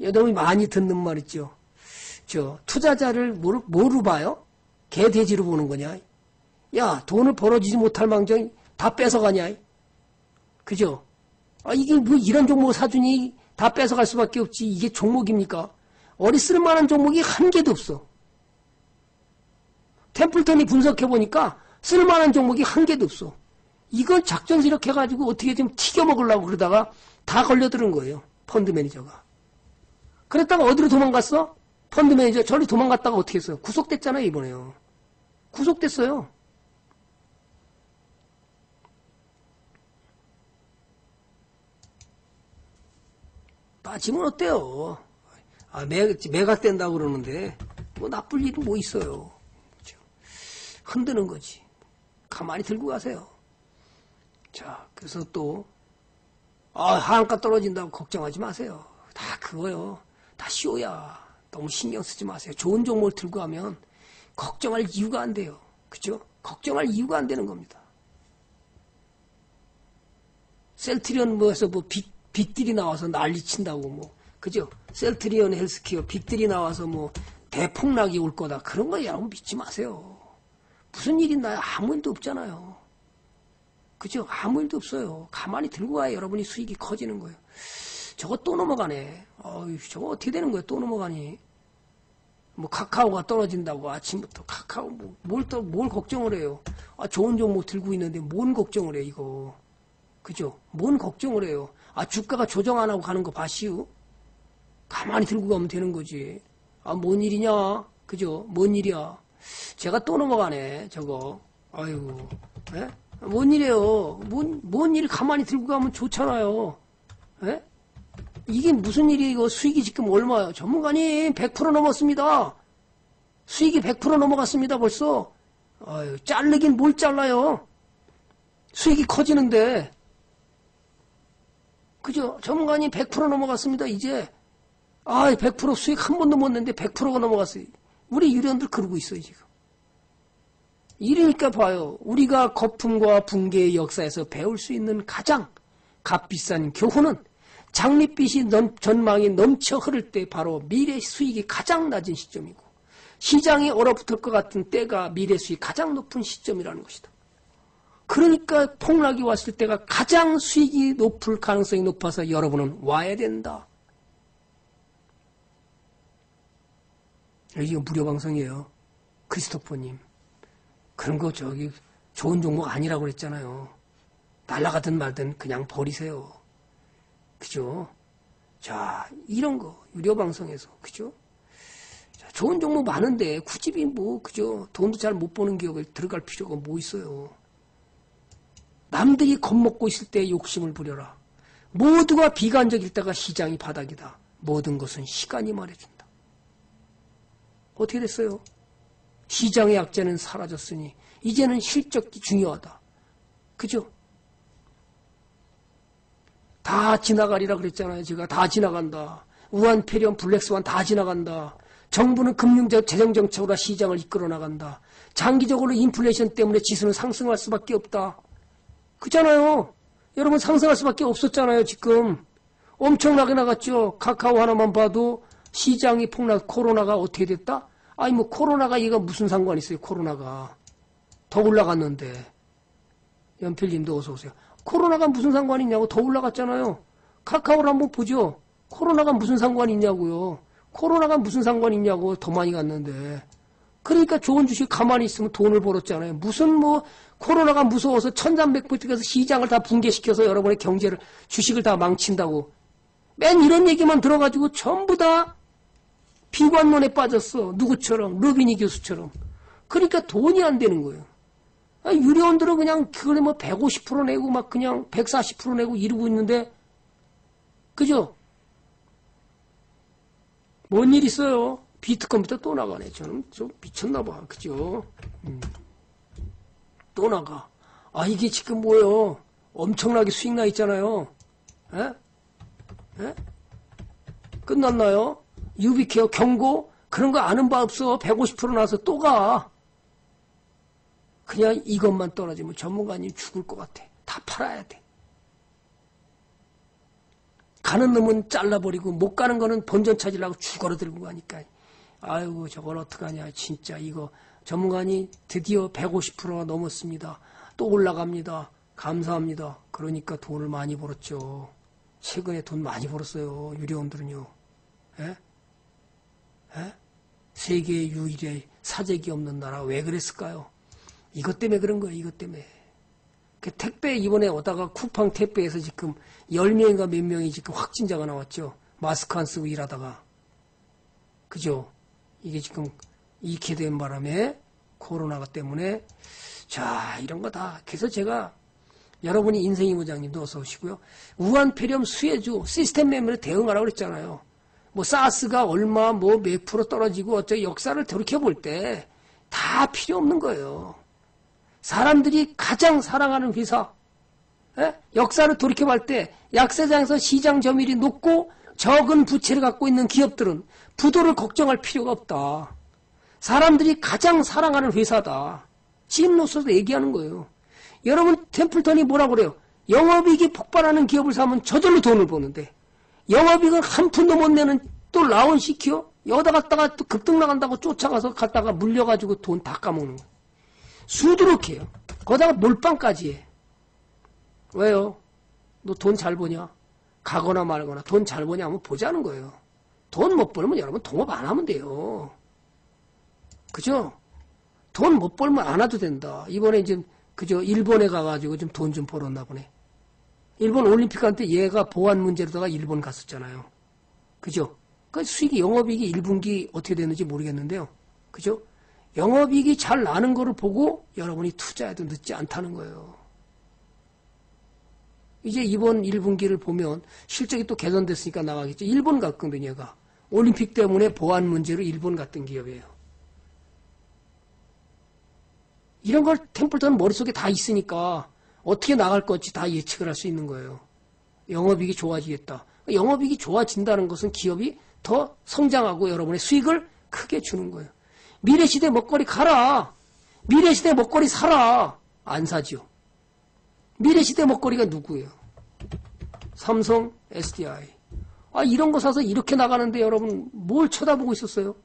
여러분이 많이 듣는 말 있죠. 투자자를 뭐로 봐요? 개돼지로 보는 거냐? 야, 돈을 벌어지지 못할 망정 다 뺏어가냐? 그죠? 아, 이게 뭐 이런 종목을 사주니 다 뺏어갈 수밖에 없지. 이게 종목입니까? 어리쓸만한 종목이 한 개도 없어. 템플턴이 분석해보니까 쓸만한 종목이 한 개도 없어. 이걸 작전수력 해가지고 어떻게 좀 튀겨먹으려고 그러다가 다 걸려들은 거예요. 펀드 매니저가. 그랬다가 어디로 도망갔어? 펀드 매니저 저리 도망갔다가 어떻게 했어요? 구속됐잖아요. 이번에요. 구속됐어요. 빠지면 어때요? 아, 매각된다고 그러는데 뭐 나쁠 일은 뭐 있어요. 그렇죠? 흔드는 거지. 가만히 들고 가세요. 자, 그래서 또 하한가 떨어진다고 걱정하지 마세요. 다 그거요. 다 쇼야. 너무 신경 쓰지 마세요. 좋은 종목을 들고 가면 걱정할 이유가 안 돼요. 그죠? 걱정할 이유가 안 되는 겁니다. 셀트리온 뭐에서 뭐 빅딜이 나와서 난리 친다고 뭐. 그죠? 셀트리온 헬스케어 빅딜이 나와서 뭐 대폭락이 올 거다. 그런 거 여러분 믿지 마세요. 무슨 일이 나요? 아무 일도 없잖아요. 그죠? 아무 일도 없어요. 가만히 들고 가야 여러분이 수익이 커지는 거예요. 저거 또 넘어가네. 어휴, 저거 어떻게 되는 거야? 또 넘어가니. 뭐 카카오가 떨어진다고 아침부터 카카오 뭘 걱정을 해요. 아, 좋은 정보 들고 있는데 뭔 걱정을 해 이거. 그죠? 뭔 걱정을 해요. 아, 주가가 조정 안 하고 가는 거 봐시우. 가만히 들고 가면 되는 거지. 아, 뭔 일이냐? 그죠? 뭔 일이야? 제가 또 넘어가네 저거. 아이고, 예? 뭔 일이에요? 뭔 일을 가만히 들고 가면 좋잖아요. 예? 이게 무슨 일이에요? 이거 수익이 지금 얼마예요? 전문가님 100% 넘었습니다. 수익이 100% 넘어갔습니다 벌써. 아유, 자르긴 뭘 잘라요. 수익이 커지는데. 그죠? 전문가님 100% 넘어갔습니다 이제. 아, 100% 수익 한 번도 못 냈는데 100%가 넘어갔어요. 우리 유련들 그러고 있어요 지금. 이러니까 봐요. 우리가 거품과 붕괴의 역사에서 배울 수 있는 가장 값비싼 교훈은 장밋빛이 전망이 넘쳐 흐를 때 바로 미래 수익이 가장 낮은 시점이고 시장이 얼어붙을 것 같은 때가 미래 수익이 가장 높은 시점이라는 것이다. 그러니까 폭락이 왔을 때가 가장 수익이 높을 가능성이 높아서 여러분은 와야 된다. 이거 무료 방송이에요. 크리스토퍼님. 그런 거 저기 좋은 종목 아니라고 그랬잖아요. 날아가든 말든 그냥 버리세요. 그죠? 자, 이런 거 유료 방송에서. 그죠? 자, 좋은 종목 많은데 굳이 뭐 그죠? 돈도 잘 못 버는 기업에 들어갈 필요가 뭐 있어요. 남들이 겁먹고 있을 때 욕심을 부려라. 모두가 비관적일 때가 시장이 바닥이다. 모든 것은 시간이 말해준다. 어떻게 됐어요? 시장의 약자는 사라졌으니 이제는 실적이 중요하다. 그죠? 다 지나가리라 그랬잖아요. 제가 다 지나간다. 우한폐렴, 블랙스완 다 지나간다. 정부는 금융적 재정정책으로 시장을 이끌어 나간다. 장기적으로 인플레이션 때문에 지수는 상승할 수밖에 없다. 그잖아요. 여러분 상승할 수밖에 없었잖아요. 지금 엄청나게 나갔죠. 카카오 하나만 봐도 시장이 폭락. 코로나가 어떻게 됐다? 아니 뭐 코로나가 얘가 무슨 상관이 있어요. 코로나가 더 올라갔는데. 연필님도 어서 오세요. 코로나가 무슨 상관이 있냐고. 더 올라갔잖아요. 카카오를 한번 보죠. 코로나가 무슨 상관이 있냐고요. 코로나가 무슨 상관이 있냐고. 더 많이 갔는데. 그러니까 좋은 주식 가만히 있으면 돈을 벌었잖아요. 무슨 뭐 코로나가 무서워서 1300포인트에서 시장을 다 붕괴시켜서 여러분의 경제를 주식을 다 망친다고. 맨 이런 얘기만 들어가지고 전부 다 비관론에 빠졌어. 누구처럼. 러비니 교수처럼. 그러니까 돈이 안 되는 거예요. 유료원들은 그냥 그걸 뭐 150% 내고 막 그냥 140% 내고 이러고 있는데. 그죠? 뭔 일 있어요? 비트컴퓨터 또 나가네. 저는 좀 미쳤나 봐. 그죠? 또 나가. 아, 이게 지금 뭐예요? 엄청나게 수익 나 있잖아요. 에? 에? 끝났나요? 유비케어 경고? 그런 거 아는 바 없어. 150% 나서 또 가. 그냥 이것만 떨어지면 전문가님 죽을 것 같아. 다 팔아야 돼. 가는 놈은 잘라버리고 못 가는 거는 본전 찾으려고 죽어라 들고 가니까. 아이고 저걸 어떡하냐. 진짜 이거 전문가님 드디어 150%가 넘었습니다. 또 올라갑니다. 감사합니다. 그러니까 돈을 많이 벌었죠. 최근에 돈 많이 벌었어요. 유료원들은요. 에? 에? 세계 유일의 사재기 없는 나라. 왜 그랬을까요? 이것 때문에 그런 거예요. 이것 때문에. 그 택배 이번에 오다가 쿠팡 택배에서 지금 10명인가 몇 명이 지금 확진자가 나왔죠. 마스크 안 쓰고 일하다가. 그죠? 이게 지금 익게 된 바람에 코로나가 때문에. 자, 이런 거 다. 그래서 제가 여러분이 인생이 모장님도 어서 오시고요. 우한폐렴 수혜주 시스템 매매에 대응하라고 그랬잖아요. 뭐 사스가 얼마 뭐 몇 프로 떨어지고 어쩌고 역사를 돌이켜볼 때 다 필요 없는 거예요. 사람들이 가장 사랑하는 회사. 에? 역사를 돌이켜볼 때 약세장에서 시장 점유율이 높고 적은 부채를 갖고 있는 기업들은 부도를 걱정할 필요가 없다. 사람들이 가장 사랑하는 회사다. 찜로서도 얘기하는 거예요. 여러분 템플턴이 뭐라고 그래요? 영업이익이 폭발하는 기업을 사면 저절로 돈을 버는데 영업이익을 한 푼도 못 내는 또 라온시켜? 여기다 갔다가 또 급등 나간다고 쫓아가서 갔다가 물려가지고 돈 다 까먹는 거예요. 수두룩해요. 거기다가 몰빵까지 해. 왜요? 너 돈 잘 버냐? 가거나 말거나 돈 잘 버냐 하면 보자는 거예요. 돈 못 벌면 여러분 동업 안 하면 돼요. 그죠? 돈 못 벌면 안 와도 된다. 이번에 이제 그죠? 일본에 가가지고 좀 돈 좀 벌었나 보네. 일본 올림픽 할 때 얘가 보안 문제로다가 일본 갔었잖아요. 그죠? 그 수익이 영업이익이 1분기 어떻게 됐는지 모르겠는데요. 그죠? 영업이익이 잘 나는 거를 보고 여러분이 투자해도 늦지 않다는 거예요. 이제 이번 1분기를 보면 실적이 또 개선됐으니까 나가겠죠. 일본 갔거든 얘가. 올림픽 때문에 보안 문제로 일본 갔던 기업이에요. 이런 걸 템플턴 머릿속에 다 있으니까 어떻게 나갈 건지 다 예측을 할 수 있는 거예요. 영업이익이 좋아지겠다. 영업이익이 좋아진다는 것은 기업이 더 성장하고 여러분의 수익을 크게 주는 거예요. 미래시대 먹거리 가라. 미래시대 먹거리 사라. 안 사지요. 미래시대 먹거리가 누구예요? 삼성 SDI. 아 이런 거 사서 이렇게 나가는데 여러분 뭘 쳐다보고 있었어요?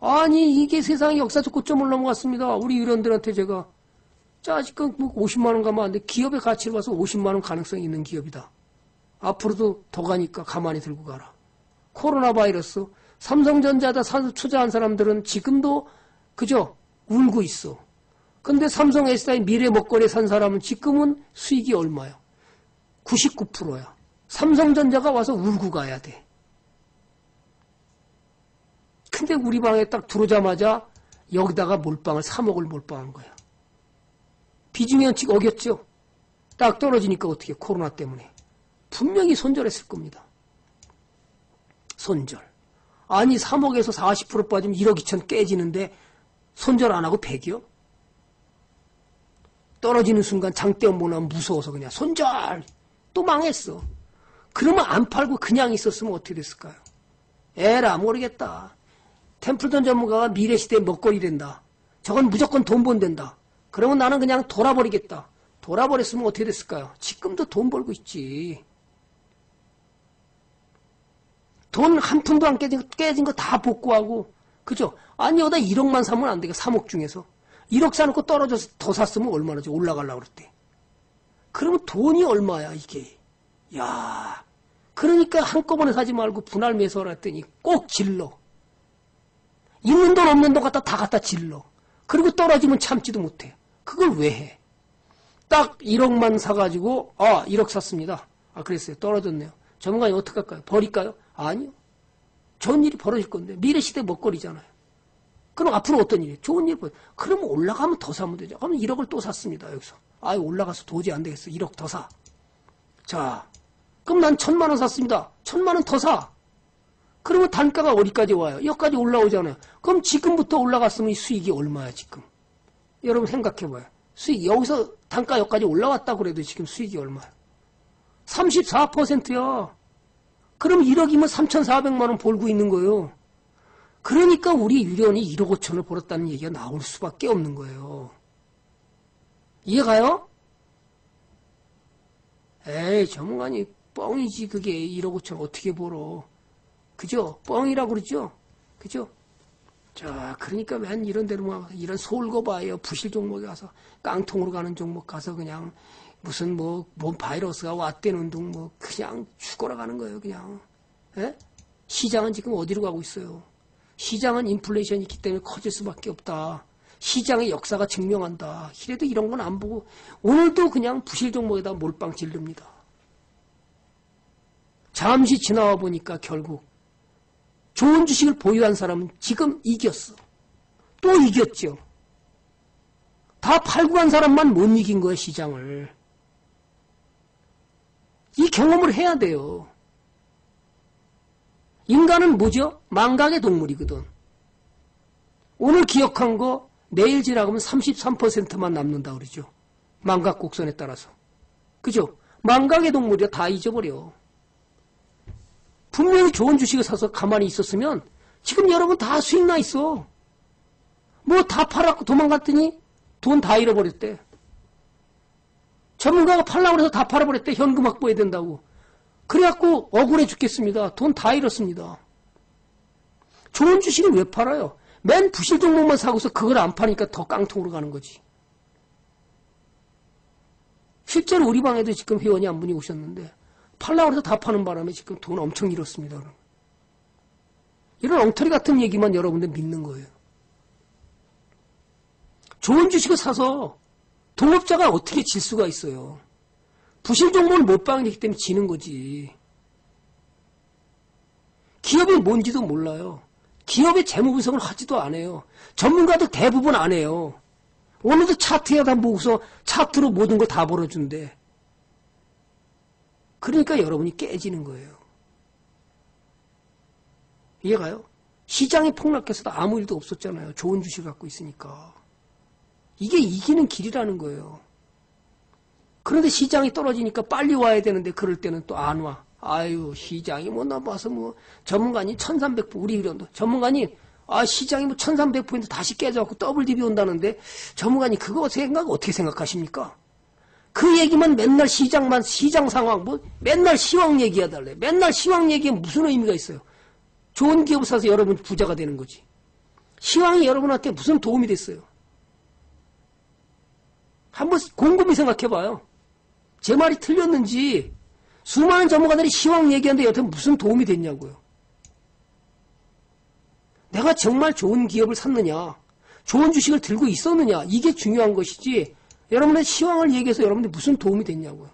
아니 이게 세상의 역사적 고점을 넘어갔습니다. 우리 유련들한테 제가 아직은 뭐 50만원 가면 안 돼. 기업의 가치를 봐서 50만원 가능성이 있는 기업이다. 앞으로도 더 가니까 가만히 들고 가라. 코로나 바이러스, 삼성전자다 투자한 사람들은 지금도 그저 울고 있어. 근데 삼성 SDI 미래 먹거리에 산 사람은 지금은 수익이 얼마야? 99%야. 삼성전자가 와서 울고 가야 돼. 근데 우리 방에 딱 들어오자마자 여기다가 몰빵을 3억을 몰빵한 거야. 비중연칙 어겼죠? 딱 떨어지니까 어떻게 코로나 때문에. 분명히 손절했을 겁니다. 손절. 아니 3억에서 40% 빠지면 1억 2천 깨지는데 손절 안 하고 100이요? 떨어지는 순간 장대원 못 나면 무서워서 그냥 손절! 또 망했어. 그러면 안 팔고 그냥 있었으면 어떻게 됐을까요? 에라 모르겠다. 템플턴 전문가가 미래시대에 먹거리 된다. 저건 무조건 돈 번댄다. 그러면 나는 그냥 돌아버리겠다. 돌아버렸으면 어떻게 됐을까요? 지금도 돈 벌고 있지. 돈 한 푼도 안 깨진 거 다 복구하고. 그죠? 아니 여기다 1억만 사면 안 돼. 3억 중에서. 1억 사놓고 떨어져서 더 샀으면 얼마나지? 올라가려고 그럴 때. 그러면 돈이 얼마야 이게. 야, 그러니까 한꺼번에 사지 말고 분할 매수를 했더니 꼭 질러. 있는 돈 없는 돈 갖다 질러. 그리고 떨어지면 참지도 못해. 그걸 왜 해? 딱 1억만 사가지고, 아, 1억 샀습니다. 아, 그랬어요. 떨어졌네요. 전문가님 어떡할까요? 버릴까요? 아니요. 좋은 일이 벌어질 건데. 미래시대 먹거리잖아요. 그럼 앞으로 어떤 일이에요? 좋은 일이 벌어져. 그럼 올라가면 더 사면 되죠. 그럼 1억을 또 샀습니다. 여기서. 아, 올라가서 도저히 안 되겠어. 1억 더 사. 자, 그럼 난 1000만 원 샀습니다. 1000만 원 더 사. 그러면 단가가 어디까지 와요? 여기까지 올라오잖아요. 그럼 지금부터 올라갔으면 이 수익이 얼마야 지금? 여러분 생각해봐요. 수익 여기서 단가 여기까지 올라왔다고 그래도 지금 수익이 얼마야? 34%야. 그럼 1억이면 3,400만 원 벌고 있는 거예요. 그러니까 우리 유련이 1억 5천을 벌었다는 얘기가 나올 수밖에 없는 거예요. 이해가요? 에이 전문가님 뻥이지 그게 1억 5천 어떻게 벌어. 그죠? 뻥이라고 그러죠? 그죠? 자, 그러니까 맨 이런 데로 막, 이런 솔거바이어 부실 종목에 가서, 깡통으로 가는 종목 가서 그냥, 무슨 뭔 바이러스가 왔대는 둥, 그냥 죽어라 가는 거예요, 그냥. 예? 시장은 지금 어디로 가고 있어요? 시장은 인플레이션이 있기 때문에 커질 수밖에 없다. 시장의 역사가 증명한다. 이래도 이런 건 안 보고, 오늘도 그냥 부실 종목에다 몰빵 질릅니다. 잠시 지나와 보니까 결국, 좋은 주식을 보유한 사람은 지금 이겼어. 또 이겼죠. 다 팔고 간 사람만 못 이긴 거예요, 시장을. 이 경험을 해야 돼요. 인간은 뭐죠? 망각의 동물이거든. 오늘 기억한 거 내일 지나가면 33%만 남는다 그러죠. 망각 곡선에 따라서. 그죠? 망각의 동물이야. 다 잊어버려. 분명히 좋은 주식을 사서 가만히 있었으면 지금 여러분 다 수익 나 있어. 뭐 다 팔았고 도망갔더니 돈 다 잃어버렸대. 전문가가 팔라고 해서 다 팔아버렸대. 현금 확보해야 된다고. 그래갖고 억울해 죽겠습니다. 돈 다 잃었습니다. 좋은 주식을 왜 팔아요? 맨 부실 종목만 사고서 그걸 안 파니까 더 깡통으로 가는 거지. 실제로 우리 방에도 지금 회원이 한 분이 오셨는데 팔라고 해서 다 파는 바람에 지금 돈 엄청 잃었습니다. 이런 엉터리 같은 얘기만 여러분들 믿는 거예요. 좋은 주식을 사서 동업자가 어떻게 질 수가 있어요. 부실 정보를 못 방지했기 때문에 지는 거지. 기업이 뭔지도 몰라요. 기업의 재무 분석을 하지도 않아요. 전문가도 대부분 안 해요. 오늘도 차트에다 보고서 차트로 모든 걸 다 벌어준대. 그러니까 여러분이 깨지는 거예요. 이해가요? 시장이 폭락해서도 아무 일도 없었잖아요. 좋은 주식 갖고 있으니까. 이게 이기는 길이라는 거예요. 그런데 시장이 떨어지니까 빨리 와야 되는데 그럴 때는 또 안 와. 아유, 시장이 뭐 나빠서 뭐 전문가님 1300포인트 우리 이런도 전문가님 아 시장이 뭐 1300포인트 다시 깨져갖고 더블 딥이 온다는데 전문가님 그거 생각 어떻게 생각하십니까? 그 얘기만 맨날 시장만 시장 상황 뭐 맨날 시황 얘기해달래. 맨날 시황 얘기에 무슨 의미가 있어요? 좋은 기업 사서 여러분 부자가 되는 거지. 시황이 여러분한테 무슨 도움이 됐어요? 한번 곰곰이 생각해봐요. 제 말이 틀렸는지 수많은 전문가들이 시황 얘기하는데 여태 무슨 도움이 됐냐고요. 내가 정말 좋은 기업을 샀느냐, 좋은 주식을 들고 있었느냐 이게 중요한 것이지 여러분의 시황을 얘기해서 여러분들 무슨 도움이 됐냐고요.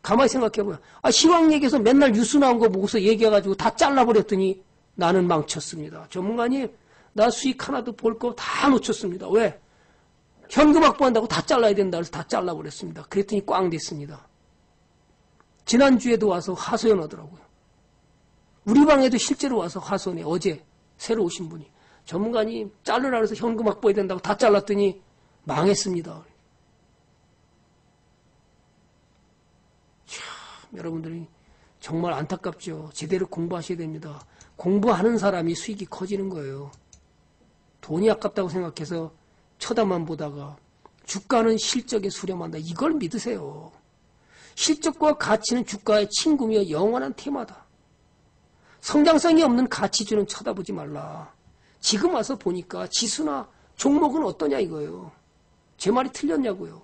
가만히 생각해봐요. 아, 시황 얘기해서 맨날 뉴스 나온 거 보고서 얘기해가지고 다 잘라버렸더니 나는 망쳤습니다. 전문가님 나 수익 하나도 볼 거 다 놓쳤습니다. 왜? 현금 확보한다고 다 잘라야 된다 그래서 다 잘라버렸습니다. 그랬더니 꽝 됐습니다. 지난주에도 와서 하소연하더라고요. 우리 방에도 실제로 와서 하소연해. 어제 새로 오신 분이. 전문가님 자르라 그래서 현금 확보해야 된다고 다 잘랐더니 망했습니다. 참 여러분들이 정말 안타깝죠. 제대로 공부하셔야 됩니다. 공부하는 사람이 수익이 커지는 거예요. 돈이 아깝다고 생각해서 쳐다만 보다가 주가는 실적에 수렴한다. 이걸 믿으세요. 실적과 가치는 주가의 친구며 영원한 테마다. 성장성이 없는 가치주는 쳐다보지 말라. 지금 와서 보니까 지수나 종목은 어떠냐 이거예요. 제 말이 틀렸냐고요.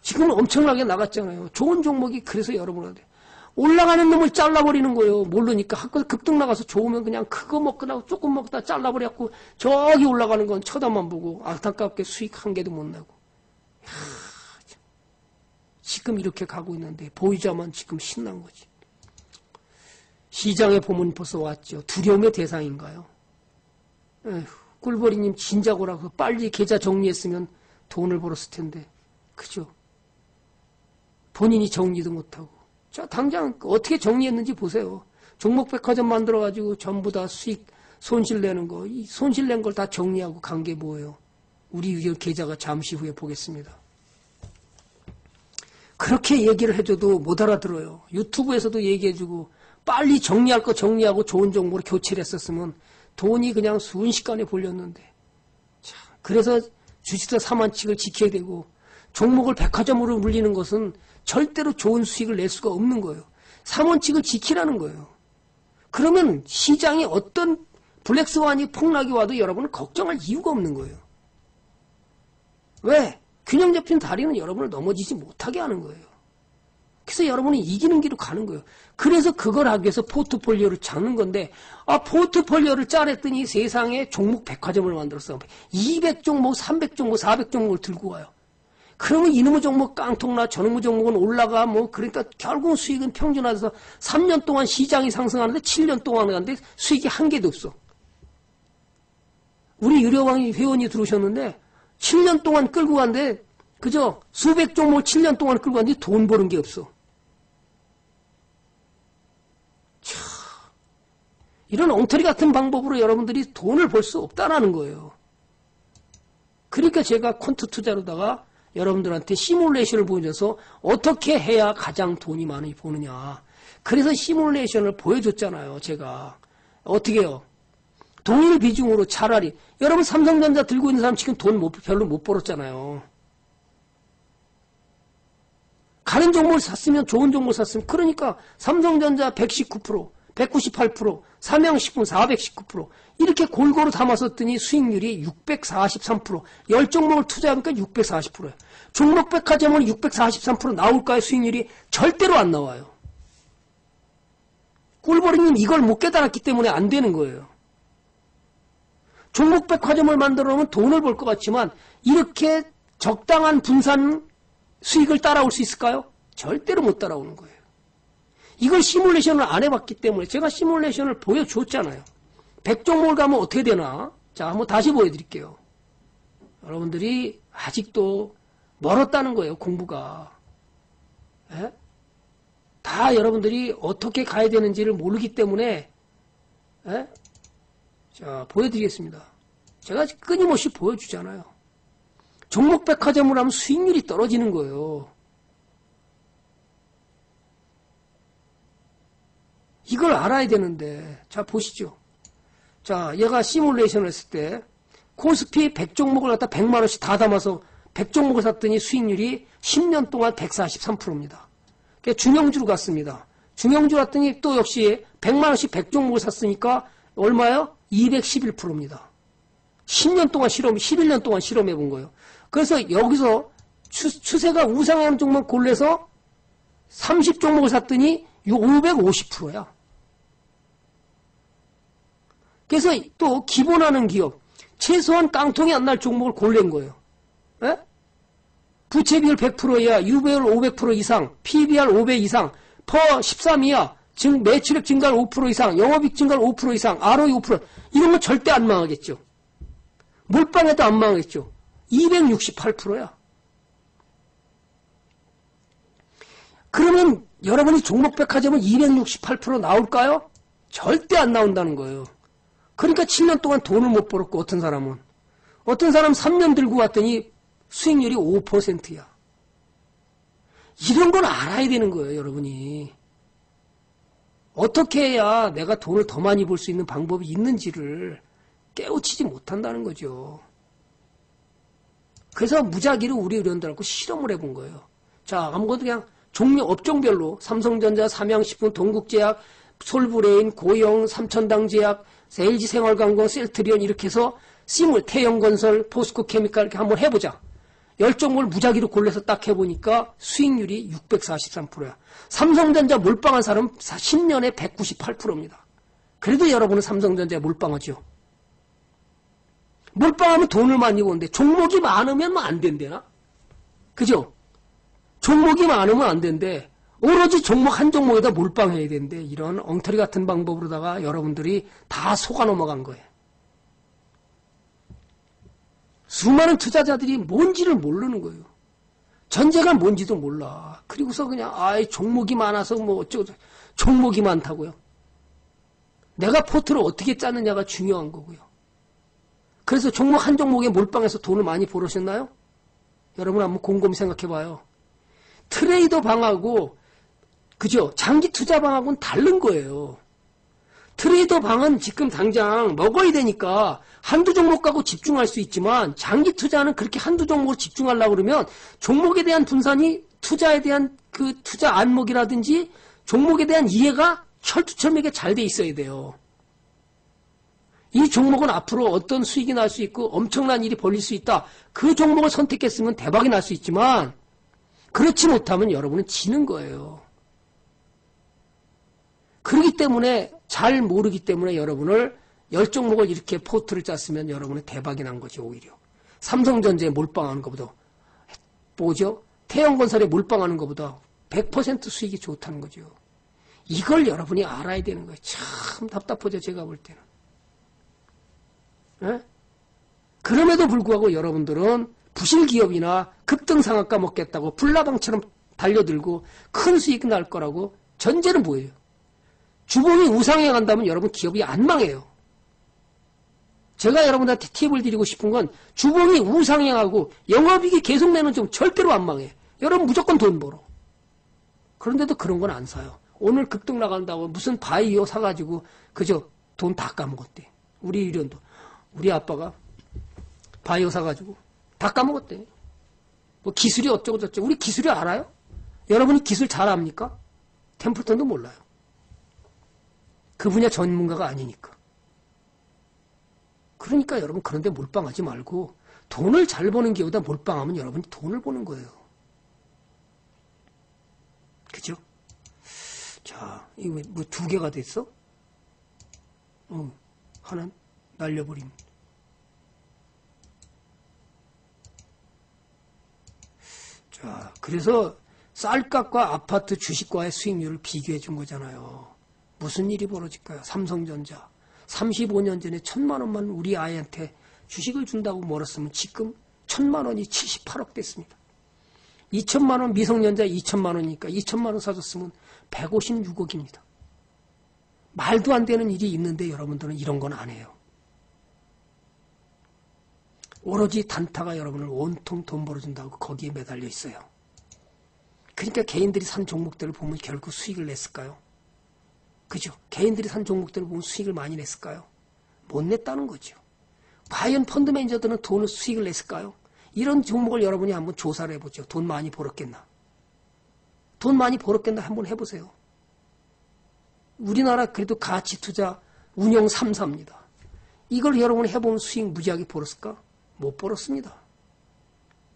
지금 엄청나게 나갔잖아요. 좋은 종목이 그래서 여러분한테 올라가는 놈을 잘라버리는 거예요. 모르니까 학교에서 급등 나가서 좋으면 그냥 그거 먹고 나고 조금 먹다 잘라버렸고 저기 올라가는 건 쳐다만 보고 안타깝게 수익 한 개도 못 나고. 하, 지금 이렇게 가고 있는데 보유자만 지금 신난 거지. 시장의 봄은 벌써 왔죠. 두려움의 대상인가요? 에휴, 꿀벌이님 진작 오라고 빨리 계좌 정리했으면 돈을 벌었을 텐데. 그죠? 본인이 정리도 못하고. 자, 당장 어떻게 정리했는지 보세요. 종목백화점 만들어가지고 전부 다 수익 손실 내는 거, 이 손실 낸 걸 다 정리하고 간 게 뭐예요? 우리 의원 계좌가 잠시 후에 보겠습니다. 그렇게 얘기를 해줘도 못 알아들어요. 유튜브에서도 얘기해주고 빨리 정리할 거 정리하고 좋은 정보로 교체를 했었으면 돈이 그냥 순식간에 벌렸는데. 자, 그래서 주식사 3원칙을 지켜야 되고 종목을 백화점으로 물리는 것은 절대로 좋은 수익을 낼 수가 없는 거예요. 3원칙을 지키라는 거예요. 그러면 시장에 어떤 블랙스완이 폭락이 와도 여러분은 걱정할 이유가 없는 거예요. 왜? 균형 잡힌 다리는 여러분을 넘어지지 못하게 하는 거예요. 그래서 여러분이 이기는 길로 가는 거예요. 그래서 그걸 하기 위해서 포트폴리오를 잡는 건데 아 포트폴리오를 짜랬더니 세상에 종목 백화점을 만들었어. 200종목, 300종목, 400종목을 들고 와요. 그러면 이놈의 종목 깡통나 저놈의 종목은 올라가 뭐 그러니까 결국 수익은 평준화돼서 3년 동안 시장이 상승하는데 7년 동안 가는데 수익이 한 개도 없어. 우리 유료강의 회원이 들어오셨는데 7년 동안 끌고 갔는데 그죠? 수백 종목을 7년 동안 끌고 갔는데 돈 버는 게 없어. 참, 이런 엉터리 같은 방법으로 여러분들이 돈을 벌 수 없다라는 거예요. 그러니까 제가 퀀트 투자로다가 여러분들한테 시뮬레이션을 보여줘서 어떻게 해야 가장 돈이 많이 버느냐. 그래서 시뮬레이션을 보여줬잖아요. 제가. 어떻게 해요? 동일 비중으로 차라리. 여러분 삼성전자 들고 있는 사람 지금 돈 별로 못 벌었잖아요. 다른 종목을 샀으면 좋은 종목을 샀으면 그러니까 삼성전자 119%, 198%, 삼양식품 419%, 이렇게 골고루 담았었더니 수익률이 643%, 10종목을 투자하니까 640%예요. 종목백화점은 643% 나올까요? 수익률이 절대로 안 나와요. 꿀벌이님 이걸 못 깨달았기 때문에 안 되는 거예요. 종목백화점을 만들어 놓으면 돈을 벌 것 같지만 이렇게 적당한 분산 수익을 따라올 수 있을까요? 절대로 못 따라오는 거예요. 이걸 시뮬레이션을 안 해봤기 때문에 제가 시뮬레이션을 보여줬잖아요. 100종목을 가면 어떻게 되나? 자, 한번 다시 보여드릴게요. 여러분들이 아직도 멀었다는 거예요, 공부가. 예? 다 여러분들이 어떻게 가야 되는지를 모르기 때문에, 예? 자, 보여드리겠습니다. 제가 끊임없이 보여주잖아요. 종목백화점을 하면 수익률이 떨어지는 거예요. 이걸 알아야 되는데, 자, 보시죠. 자, 얘가 시뮬레이션을 했을 때 코스피 100종목을 갖다 100만원씩 다 담아서 100종목을 샀더니 수익률이 10년 동안 143%입니다. 중형주로 갔습니다. 중형주 갔더니 또 역시 100만원씩 100종목을 샀으니까 얼마요? 211%입니다. 10년 동안 11년 동안 실험해 본 거예요. 그래서 여기서 추세가 우상하는 종목 골라서 30종목을 샀더니 550%야. 그래서 또 기본하는 기업, 최소한 깡통이 안 날 종목을 골라낸 거예요. 에? 부채 비율 100% 이하, 유보율 500% 이상, PBR 5배 이상, 퍼 13 이하, 즉 매출액 증가율 5% 이상, 영업이익 증가율 5% 이상, ROE 5%. 이런 건 절대 안 망하겠죠. 몰빵해도 안 망하겠죠. 268%야. 그러면 여러분이 종목백화점은 268% 나올까요? 절대 안 나온다는 거예요. 그러니까 7년 동안 돈을 못 벌었고 어떤 사람은 3년 들고 왔더니 수익률이 5%야. 이런 건 알아야 되는 거예요, 여러분이. 어떻게 해야 내가 돈을 더 많이 벌 수 있는 방법이 있는지를 깨우치지 못한다는 거죠. 그래서 무작위로 우리 의원들하고 실험을 해본 거예요. 자, 아무것도 그냥 종류 업종별로 삼성전자, 삼양식품, 동국제약, 솔브레인, 고영, 삼천당제약, LG생활건강, 셀트리온 이렇게 해서 태영건설, 포스코케미칼 이렇게 한번 해보자. 10종목을 무작위로 골라서 딱 해보니까 수익률이 643%야. 삼성전자 몰빵한 사람은 10년에 198%입니다. 그래도 여러분은 삼성전자에 몰빵하죠. 몰빵하면 돈을 많이 버는데 종목이 많으면 안 된대나? 그죠? 종목이 많으면 안 된대. 오로지 종목 한 종목에다 몰빵해야 된대. 이런 엉터리 같은 방법으로다가 여러분들이 다 속아 넘어간 거예요. 수많은 투자자들이 뭔지를 모르는 거예요. 전제가 뭔지도 몰라. 그리고서 그냥 아이 종목이 많아서 뭐 어쩌고 종목이 많다고요. 내가 포트를 어떻게 짜느냐가 중요한 거고요. 그래서 종목 한 종목에 몰빵해서 돈을 많이 벌으셨나요? 여러분 한번 곰곰이 생각해봐요. 트레이더 방하고 그죠? 장기 투자 방하고는 다른 거예요. 트레이더 방은 지금 당장 먹어야 되니까 한두 종목 갖고 집중할 수 있지만 장기 투자는 그렇게 한두 종목으로 집중하려고 그러면 종목에 대한 분산이 투자에 대한 그 투자 안목이라든지 종목에 대한 이해가 철두철미하게 잘 돼 있어야 돼요. 이 종목은 앞으로 어떤 수익이 날 수 있고 엄청난 일이 벌릴 수 있다. 그 종목을 선택했으면 대박이 날 수 있지만 그렇지 못하면 여러분은 지는 거예요. 그렇기 때문에 잘 모르기 때문에 여러분을 10종목을 이렇게 포트를 짰으면 여러분은 대박이 난 거죠. 오히려 삼성전자에 몰빵하는 것보다 뭐죠? 태영건설에 몰빵하는 것보다 100% 수익이 좋다는 거죠. 이걸 여러분이 알아야 되는 거예요. 참 답답하죠, 제가 볼 때는. 예? 그럼에도 불구하고 여러분들은 부실기업이나 급등상한가 먹겠다고 불나방처럼 달려들고 큰 수익이 날 거라고 전제는 뭐예요? 주봉이 우상향한다면 여러분 기업이 안 망해요. 제가 여러분한테 팁을 드리고 싶은 건 주봉이 우상향하고 영업이익이 계속 내는 좀 절대로 안 망해. 여러분 무조건 돈 벌어. 그런데도 그런 건 안 사요. 오늘 급등 나간다고 무슨 바이오 사가지고 그저 돈 다 까먹었대. 우리 유련도. 우리 아빠가 바이오 사가지고 다 까먹었대. 뭐 기술이 어쩌고 저쩌고. 우리 기술이 알아요? 여러분이 기술 잘 압니까? 템플턴도 몰라요. 그 분야 전문가가 아니니까. 그러니까 여러분 그런데 몰빵하지 말고 돈을 잘 버는 기업에다 몰빵하면 여러분이 돈을 버는 거예요. 그죠? 자, 이거 뭐 두 개가 됐어? 하나는 날려버린. 자, 그래서 쌀값과 아파트 주식과의 수익률을 비교해 준 거잖아요. 무슨 일이 벌어질까요? 삼성전자. 35년 전에 1000만 원만 우리 아이한테 주식을 준다고 멀었으면 지금 1000만 원이 78억 됐습니다. 2000만 원, 미성년자 2000만 원이니까 2000만 원 사줬으면 156억입니다. 말도 안 되는 일이 있는데 여러분들은 이런 건 안 해요. 오로지 단타가 여러분을 온통 돈 벌어준다고 거기에 매달려 있어요. 그러니까 개인들이 산 종목들을 보면 결국 수익을 냈을까요? 그죠? 개인들이 산 종목들을 보면 수익을 많이 냈을까요? 못 냈다는 거죠. 과연 펀드 매니저들은 돈을 수익을 냈을까요? 이런 종목을 여러분이 한번 조사를 해보죠. 돈 많이 벌었겠나? 돈 많이 벌었겠나 한번 해보세요. 우리나라 그래도 가치투자 운영 3사입니다. 이걸 여러분이 해보면 수익 무지하게 벌었을까? 못 벌었습니다.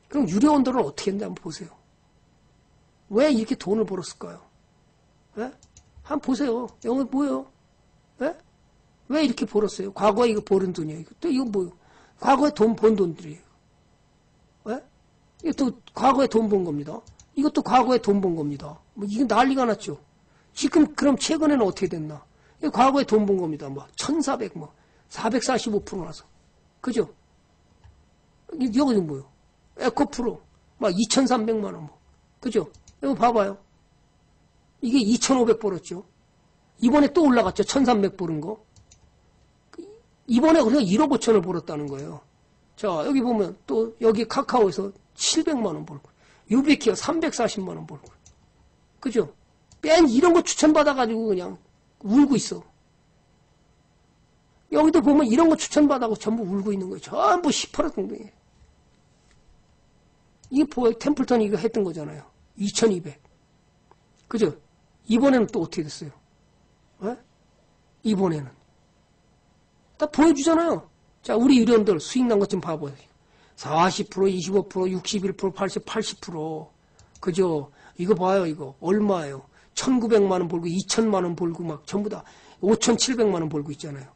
그럼 유료원들은 어떻게 했는지 한번 보세요. 왜 이렇게 돈을 벌었을까요? 예? 한번 보세요. 이거 뭐예요? 예? 왜 이렇게 벌었어요? 과거에 이거 버는 돈이에요. 또 이거 뭐예요? 과거에 돈 번 돈들이에요. 예? 이것도 과거에 돈 번 겁니다. 이것도 과거에 돈 번 겁니다. 뭐 이거 난리가 났죠. 지금 그럼 최근에는 어떻게 됐나? 이거 과거에 돈 번 겁니다. 뭐 1400 뭐 445% 나서. 그죠? 여기는 뭐예요? 에코프로 막 2300만 원 뭐. 그죠? 이거 봐봐요. 이게 2500 벌었죠. 이번에 또 올라갔죠. 1300 벌은 거. 이번에 그래서 1억 5천을 벌었다는 거예요. 자, 여기 보면 또 여기 카카오에서 700만 원 벌고 유비케어 340만 원 벌고. 그죠? 뺀 이런 거 추천받아가지고 그냥 울고 있어. 여기도 보면 이런 거 추천받아가지고 전부 울고 있는 거예요. 전부 시퍼러등등해. 이거 템플턴이 이거 했던 거잖아요. 2200. 그죠? 이번에는 또 어떻게 됐어요? 에? 이번에는. 다 보여주잖아요. 자, 우리 유련들 수익 난 것 좀 봐봐요. 40%, 25%, 61%, 80%. 그죠? 이거 봐요, 이거. 얼마예요? 1900만 원 벌고, 2000만 원 벌고, 막 전부 다 5700만 원 벌고 있잖아요.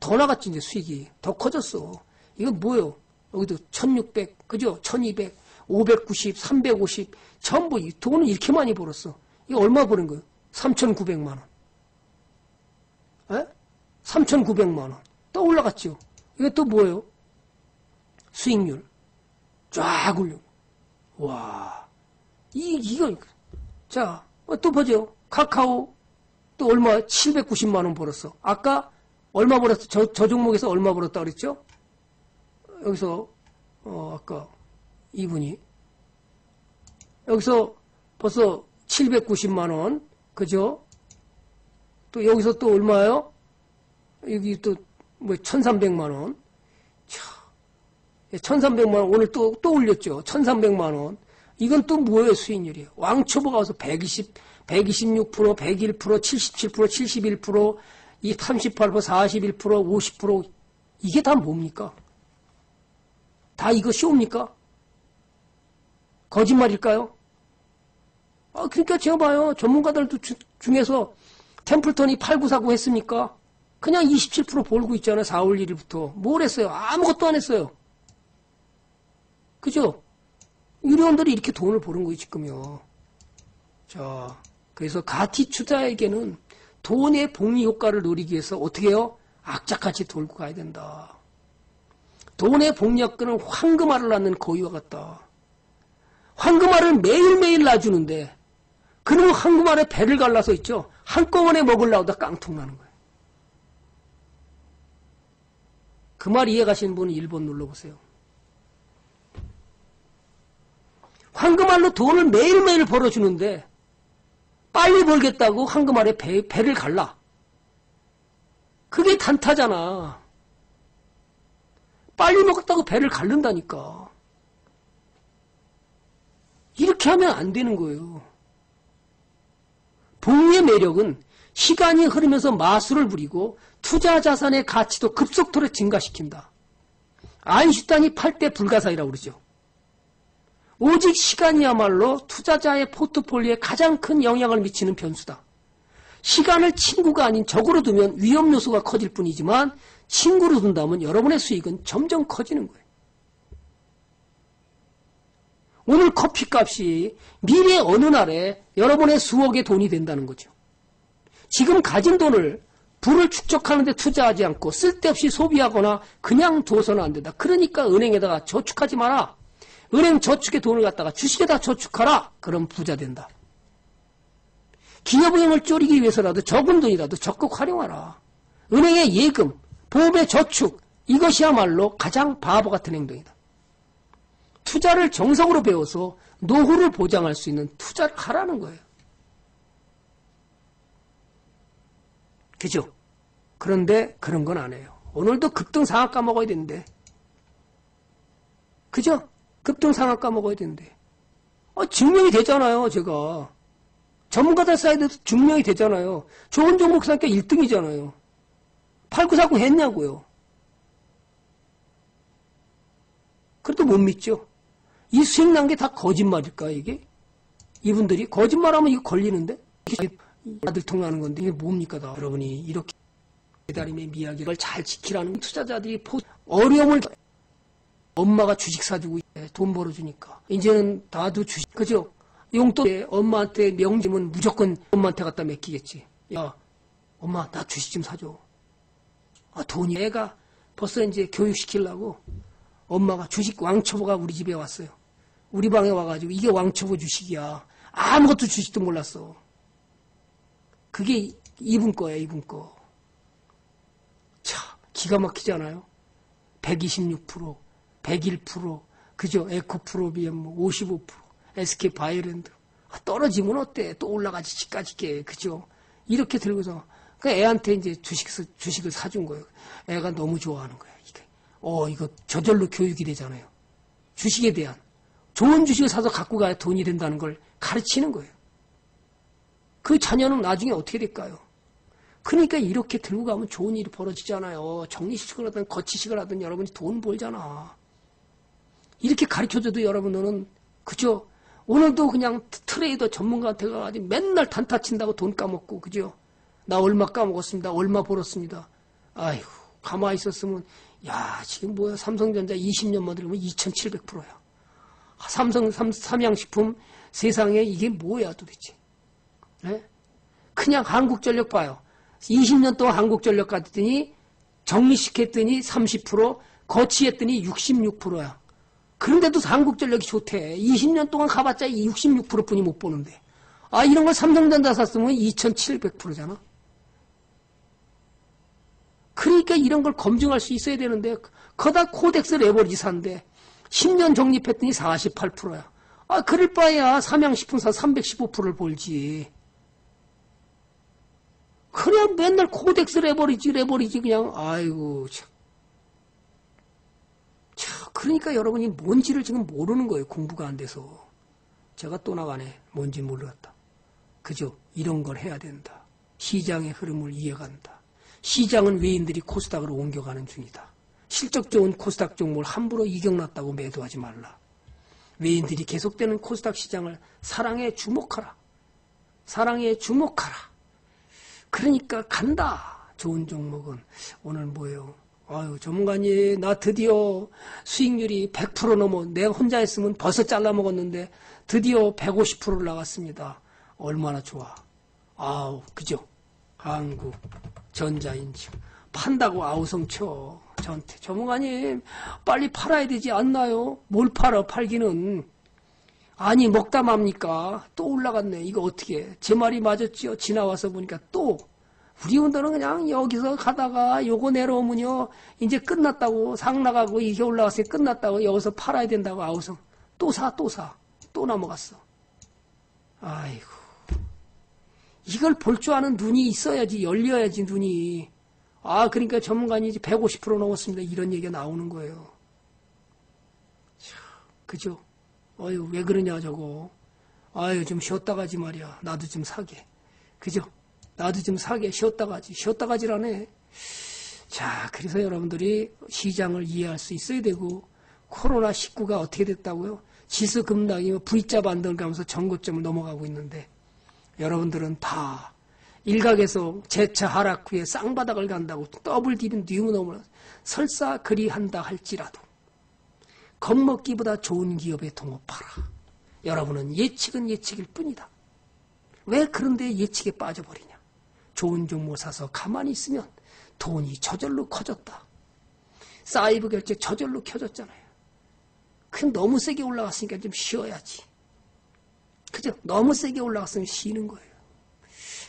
더 나갔지, 이제 수익이. 더 커졌어. 이건 뭐예요? 여기도 1600, 그죠? 1200, 590, 350. 전부 이 돈을 이렇게 많이 벌었어. 이거 얼마 버는 거예요? 3900만 원. 에? 3900만 원. 또 올라갔죠? 이게 또 뭐예요? 수익률. 쫙 올려. 와. 이거. 자, 또 보죠. 카카오. 또 얼마? 790만 원 벌었어. 아까 얼마 벌었어? 저 종목에서 얼마 벌었다 그랬죠? 여기서, 아까 이분이. 여기서 벌써 790만 원. 그죠? 또 여기서 또 얼마예요? 여기 또 뭐 1300만 원. 참. 1300만 원. 오늘 또 올렸죠. 1300만 원. 이건 또 뭐예요? 수익률이에요. 왕초보가 와서 120, 126%, 101%, 77%, 71%, 이 38%, 41%, 50%. 이게 다 뭡니까? 다 이거 쇼입니까? 거짓말일까요? 아, 그러니까 제가 봐요. 전문가들도 중에서 템플턴이 8949 했습니까? 그냥 27% 벌고 있잖아요. 4월 1일부터. 뭘 했어요? 아무것도 안 했어요. 그죠? 유료원들이 이렇게 돈을 버는 거예요, 지금요. 자, 그래서 가치투자에게는 돈의 복리 효과를 노리기 위해서 어떻게 해요? 악착같이 돌고 가야 된다. 돈의 복리 효과는 황금알을 낳는 거위와 같다. 황금알을 매일매일 놔주는데 그놈 황금알에 배를 갈라서 있죠. 한꺼번에 먹으려다 깡통 나는 거예요. 그 말 이해가시는 분은 1번 눌러보세요. 황금알로 돈을 매일매일 벌어주는데 빨리 벌겠다고 황금알에 배를 갈라. 그게 단타잖아. 빨리 먹었다고 배를 갈른다니까. 이렇게 하면 안 되는 거예요. 복리의 매력은 시간이 흐르면서 마술을 부리고 투자 자산의 가치도 급속도로 증가시킨다. 아인슈타인이 8대 불가사의라고 그러죠. 오직 시간이야말로 투자자의 포트폴리오에 가장 큰 영향을 미치는 변수다. 시간을 친구가 아닌 적으로 두면 위험 요소가 커질 뿐이지만 친구로 둔다면 여러분의 수익은 점점 커지는 거예요. 오늘 커피값이 미래 어느 날에 여러분의 수억의 돈이 된다는 거죠. 지금 가진 돈을 부를 축적하는 데 투자하지 않고 쓸데없이 소비하거나 그냥 둬서는 안 된다. 그러니까 은행에다가 저축하지 마라. 은행 저축에 돈을 갖다가 주식에다 저축하라. 그럼 부자 된다. 기업은행을 줄이기 위해서라도 적은 돈이라도 적극 활용하라. 은행의 예금, 보험의 저축, 이것이야말로 가장 바보 같은 행동이다. 투자를 정석으로 배워서 노후를 보장할 수 있는 투자를 하라는 거예요. 그죠? 그런데 그런 건 안 해요. 오늘도 급등상학 까먹어야 되는데. 그죠? 급등상학 까먹어야 되는데. 증명이 되잖아요, 제가. 전문가들 사이드도 증명이 되잖아요. 좋은 종목 사니까 1등이잖아요. 8949 했냐고요. 그래도 못 믿죠. 이 수익 난 게 다 거짓말일까, 이게? 이분들이? 거짓말하면 이거 걸리는데? 다들 통하는 건데 이게 뭡니까 다. 여러분이 이렇게 기다림의 미학을 잘 지키라는 투자자들이 어려움을 엄마가 주식 사주고 돈 벌어주니까 이제는 다들 주식, 그죠? 용돈에 엄마한테 명지면 무조건 엄마한테 갖다 맡기겠지. 야, 엄마 나 주식 좀 사줘. 아, 돈이 애가 벌써 이제 교육시키려고 엄마가 주식 왕초보가 우리 집에 왔어요. 우리 방에 와가지고 이게 왕초보 주식이야. 아무것도 주식도 몰랐어. 그게 이분 거야, 이분 거. 참, 기가 막히잖아요. 126%, 101%, 그죠? 에코프로비엠 55%, SK바이오랜드. 아, 떨어지면 어때? 또 올라가지, 집까지게, 그죠? 이렇게 들고서. 그러니까 애한테 이제 주식을 사준 거예요. 애가 너무 좋아하는 거야, 이게. 이거 저절로 교육이 되잖아요. 주식에 대한. 좋은 주식을 사서 갖고 가야 돈이 된다는 걸 가르치는 거예요. 그 자녀는 나중에 어떻게 될까요? 그러니까 이렇게 들고 가면 좋은 일이 벌어지잖아요. 정리식을 하든 거치식을 하든 여러분이 돈 벌잖아. 이렇게 가르쳐줘도 여러분은, 그죠? 오늘도 그냥 트레이더 전문가한테 가가지고 맨날 단타 친다고 돈 까먹고, 그죠? 나 얼마 까먹었습니다. 얼마 벌었습니다. 아이고, 가만히 있었으면, 야, 지금 뭐야. 삼성전자 20년만 들으면 2700%야. 삼양식품 세상에 이게 뭐야 도대체. 네? 그냥 한국전력 봐요. 20년 동안 한국전력 갔더니 정리시켰더니 30%, 거치했더니 66%야. 그런데도 한국전력이 좋대. 20년 동안 가봤자 66%뿐이 못 보는데. 아, 이런 걸 삼성전자 샀으면 2700%잖아. 그러니까 이런 걸 검증할 수 있어야 되는데 거다 코덱스 레버리지 산데 10년 적립했더니 48%야. 아, 그럴 바에야 삼양식품사 315%를 벌지. 그냥 맨날 코덱스 레버리지 그냥. 아이고 참. 참, 그러니까 여러분이 뭔지를 지금 모르는 거예요. 공부가 안 돼서. 제가 또 나가네. 뭔지 몰랐다. 그죠? 이런 걸 해야 된다. 시장의 흐름을 이해한다. 시장은 외인들이 코스닥으로 옮겨가는 중이다. 실적 좋은 코스닥 종목을 함부로 이격났다고 매도하지 말라. 외인들이 계속되는 코스닥 시장을 사랑에 주목하라. 사랑에 주목하라. 그러니까 간다. 좋은 종목은. 오늘 뭐예요? 아유, 전문가님, 나 드디어 수익률이 100% 넘어. 내가 혼자 했으면 벌써 잘라먹었는데 드디어 150%를 나갔습니다. 얼마나 좋아. 아우, 그죠? 한국 전자 인증. 판다고 아우성쳐. 저한테. 전문가님, 빨리 팔아야 되지 않나요? 뭘 팔아, 팔기는. 아니, 먹다 맙니까? 또 올라갔네. 이거 어떻게 해? 제 말이 맞았지요? 지나와서 보니까 또. 우리 운동은 그냥 여기서 가다가 요거 내려오면요. 이제 끝났다고. 상 나가고 이게 올라왔으니 끝났다고. 여기서 팔아야 된다고. 아우성. 또 사. 또 넘어갔어. 아이고. 이걸 볼 줄 아는 눈이 있어야지. 열려야지, 눈이. 아, 그러니까 전문가님 이제 150% 넘었습니다. 이런 얘기가 나오는 거예요. 참, 그죠? 어휴, 왜 그러냐 저거. 아유, 좀 쉬었다 가지 말이야. 나도 좀 사게. 그죠? 나도 좀 사게 쉬었다 가지라네. 자, 그래서 여러분들이 시장을 이해할 수 있어야 되고, 코로나19가 어떻게 됐다고요? 지수 급락이 V자 반등하면서 전고점을 넘어가고 있는데, 여러분들은 다 일각에서 재차 하락 후에 쌍바닥을 간다고 더블 딥인 뉴노멀 설사 그리한다 할지라도 겁먹기보다 좋은 기업에 동업하라. 여러분은 예측은 예측일 뿐이다. 왜 그런데 예측에 빠져버리냐? 좋은 종목 사서 가만히 있으면 돈이 저절로 커졌다. 사이버 결제 저절로 켜졌잖아요. 그냥 너무 세게 올라갔으니까 좀 쉬어야지. 그죠? 너무 세게 올라갔으면 쉬는 거예요.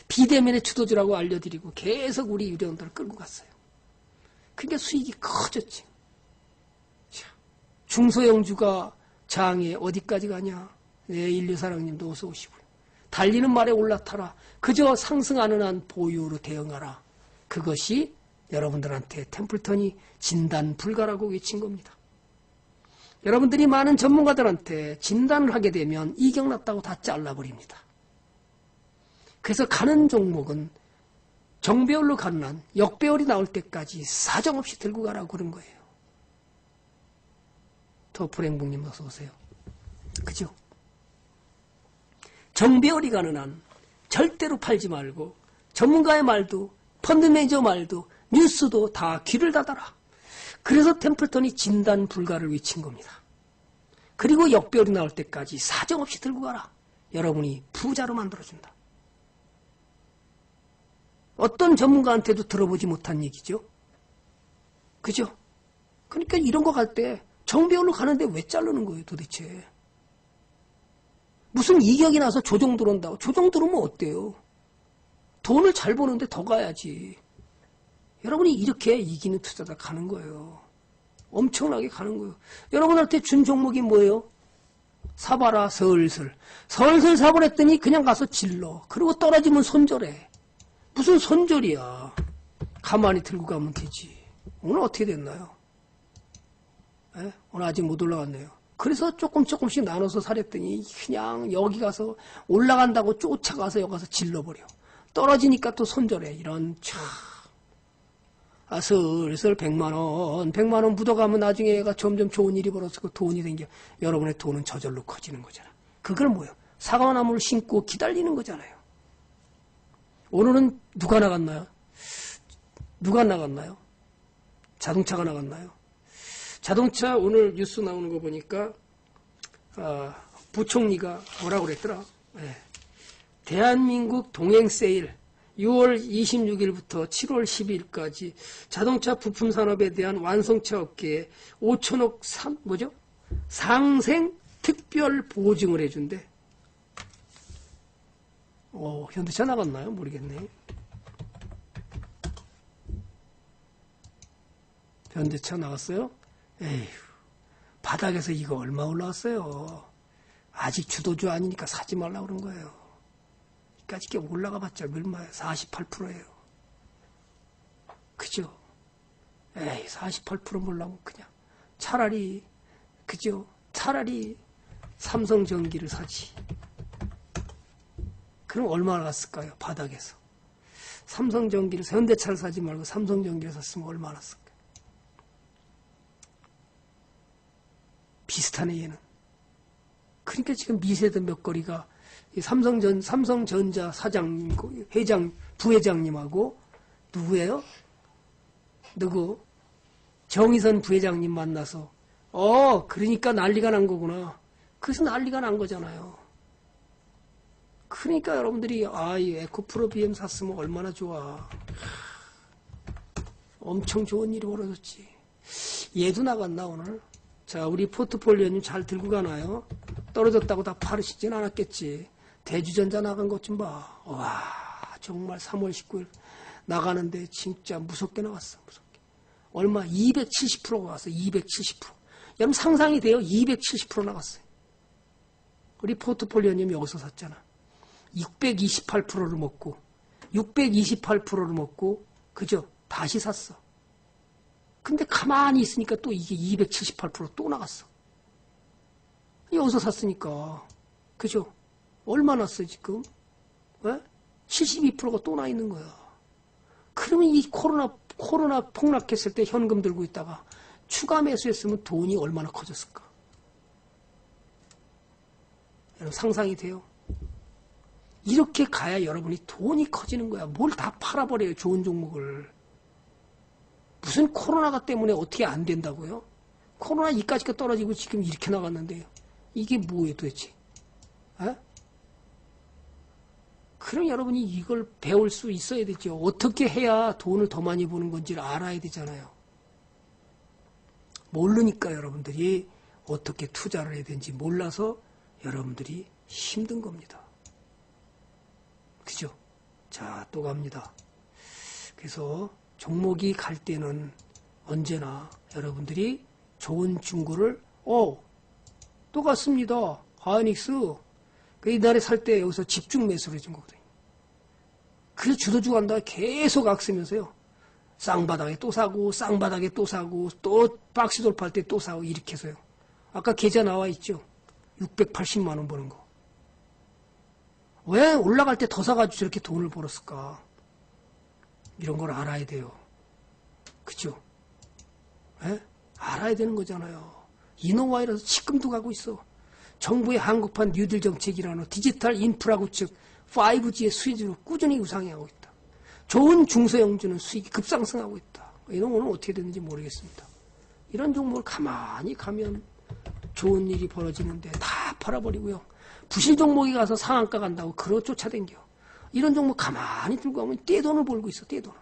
비대면의 주도주라고 알려드리고 계속 우리 유료원들을 끌고 갔어요. 그러니까 수익이 커졌지. 중소형주가 장에 어디까지 가냐. 네, 인류사랑님도 어서 오시고요. 달리는 말에 올라타라. 그저 상승하는 한 보유로 대응하라. 그것이 여러분들한테 템플턴이 진단 불가라고 외친 겁니다. 여러분들이 많은 전문가들한테 진단을 하게 되면 이격났다고 다 잘라버립니다. 그래서 가는 종목은 정배열로 가는 한 역배열이 나올 때까지 사정없이 들고 가라고 그런 거예요. 더 불행복님 어서 오세요. 그죠? 정배열이 가는 한 절대로 팔지 말고 전문가의 말도 펀드매니저 말도 뉴스도 다 귀를 닫아라. 그래서 템플턴이 진단 불가를 외친 겁니다. 그리고 역배열이 나올 때까지 사정없이 들고 가라. 여러분이 부자로 만들어준다. 어떤 전문가한테도 들어보지 못한 얘기죠. 그죠? 그러니까 이런 거 갈 때 정배열로 가는데 왜 자르는 거예요 도대체. 무슨 이격이 나서 조정 들어온다고. 조정 들어오면 어때요? 돈을 잘 버는데 더 가야지. 여러분이 이렇게 이기는 투자자 가는 거예요. 엄청나게 가는 거예요. 여러분한테 준 종목이 뭐예요? 사봐라 슬슬. 슬슬 사버렸더니 그냥 가서 질러. 그리고 떨어지면 손절해. 무슨 손절이야. 가만히 들고 가면 되지. 오늘 어떻게 됐나요? 에? 오늘 아직 못 올라갔네요. 그래서 조금씩 나눠서 사랬더니 그냥 여기 가서 올라간다고 쫓아가서 여기 가서 질러버려. 떨어지니까 또 손절해. 이런 참. 아, 슬슬 100만원. 100만원 묻어가면 나중에 얘가 점점 좋은 일이 벌어지고 돈이 생겨. 여러분의 돈은 저절로 커지는 거잖아. 그걸 뭐예요? 사과나무를 심고 기다리는 거잖아요. 오늘은 누가 나갔나요? 누가 나갔나요? 자동차가 나갔나요? 자동차 오늘 뉴스 나오는 거 보니까 부총리가 뭐라고 그랬더라? 네. 대한민국 동행세일 6월 26일부터 7월 12일까지 자동차 부품 산업에 대한 완성차 업계에 5천억 상생 특별 보증을 해준대. 현대차 나갔나요? 모르겠네. 현대차 나갔어요? 에휴, 바닥에서 이거 얼마 올라왔어요. 아직 주도주 아니니까 사지 말라고 그런 거예요. 까지게 올라가봤자 얼마예요? 48%예요. 그죠? 에이, 48% 몰라면 그냥 차라리 그죠? 차라리 삼성전기를 사지. 그럼 얼마나 갔을까요? 바닥에서 삼성전기를 현대차를 사지 말고 삼성전기를 샀으면 얼마나 갔을까요? 비슷하네 얘는. 그러니까 지금 미세든 몇 거리가 삼성전자 사장님, 부회장님하고, 누구예요? 누구? 정의선 부회장님 만나서, 그러니까 난리가 난 거구나. 그래서 난리가 난 거잖아요. 그러니까 여러분들이, 이 에코프로비엠 샀으면 얼마나 좋아. 엄청 좋은 일이 벌어졌지. 얘도 나갔나, 오늘? 자, 우리 포트폴리오님 잘 들고 가나요? 떨어졌다고 다 팔으시진 않았겠지. 대주전자 나간 것 좀 봐. 와, 정말 3월 19일 나가는데 진짜 무섭게 나왔어. 무섭게. 얼마? 270%가 왔어. 270%. 여러분 상상이 돼요? 270% 나갔어요. 우리 포트폴리오님 여기서 샀잖아. 628%를 먹고 628%를 먹고 그죠? 다시 샀어. 근데 가만히 있으니까 또 이게 278% 또 나갔어. 여기서 샀으니까. 그죠? 얼마나 써, 지금? 에? 72%가 또 나 있는 거예요. 그러면 이 코로나 폭락했을 때 현금 들고 있다가 추가 매수했으면 돈이 얼마나 커졌을까? 여러분 상상이 돼요? 이렇게 가야 여러분이 돈이 커지는 거야. 뭘 다 팔아버려요, 좋은 종목을. 무슨 코로나가 때문에 어떻게 안 된다고요? 코로나 이까지가 떨어지고 지금 이렇게 나갔는데요. 이게 뭐예요 도대체? 에? 그럼 여러분이 이걸 배울 수 있어야 되죠. 어떻게 해야 돈을 더 많이 버는 건지를 알아야 되잖아요. 모르니까 여러분들이 어떻게 투자를 해야 되는지 몰라서 여러분들이 힘든 겁니다. 그죠? 자, 또 갑니다. 그래서 종목이 갈 때는 언제나 여러분들이 좋은 중고를 또 갔습니다. 하이닉스. 그 이날에 살 때 여기서 집중 매수를 해준 거거든요. 그래서 주도주 간다 계속 악쓰면서요. 쌍바닥에 또 사고, 쌍바닥에 또 사고, 또 박스 돌파할 때 또 사고, 이렇게 해서요. 아까 계좌 나와 있죠? 680만 원 버는 거. 왜 올라갈 때 더 사가지고 저렇게 돈을 벌었을까? 이런 걸 알아야 돼요. 그죠? 예? 알아야 되는 거잖아요. 이노와이라서 지금도 가고 있어. 정부의 한국판 뉴딜 정책이라는 디지털 인프라 구축 5G의 수익으로 꾸준히 우상향하고 있다. 좋은 중소형주는 수익이 급상승하고 있다. 이런 거는 어떻게 되는지 모르겠습니다. 이런 종목을 가만히 가면 좋은 일이 벌어지는데 다 팔아버리고요. 부실 종목에 가서 상한가 간다고 그러 쫓아댕겨. 이런 종목 가만히 들고 가면 떼돈을 벌고 있어, 떼돈을.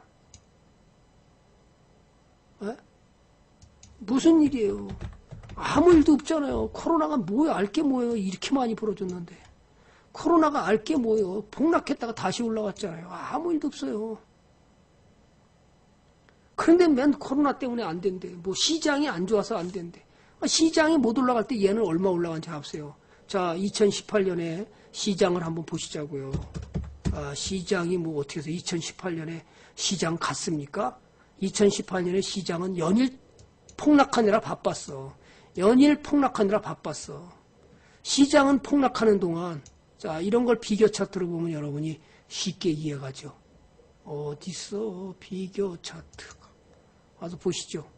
에? 무슨 일이에요? 아무 일도 없잖아요. 코로나가 뭐야, 알게 뭐예요. 이렇게 많이 벌어졌는데. 코로나가 알게 뭐예요. 폭락했다가 다시 올라왔잖아요. 아무 일도 없어요. 그런데 맨 코로나 때문에 안 된대. 뭐 시장이 안 좋아서 안 된대. 시장이 못 올라갈 때 얘는 얼마 올라간지 아세요? 자, 2018년에 시장을 한번 보시자고요. 아, 시장이 뭐 어떻게 해서 2018년에 시장 갔습니까? 2018년에 시장은 연일 폭락하느라 바빴어. 연일 폭락하느라 바빴어. 시장은 폭락하는 동안, 자, 이런 걸 비교 차트로 보면 여러분이 쉽게 이해가죠. 어딨어? 비교 차트가. 와서 보시죠.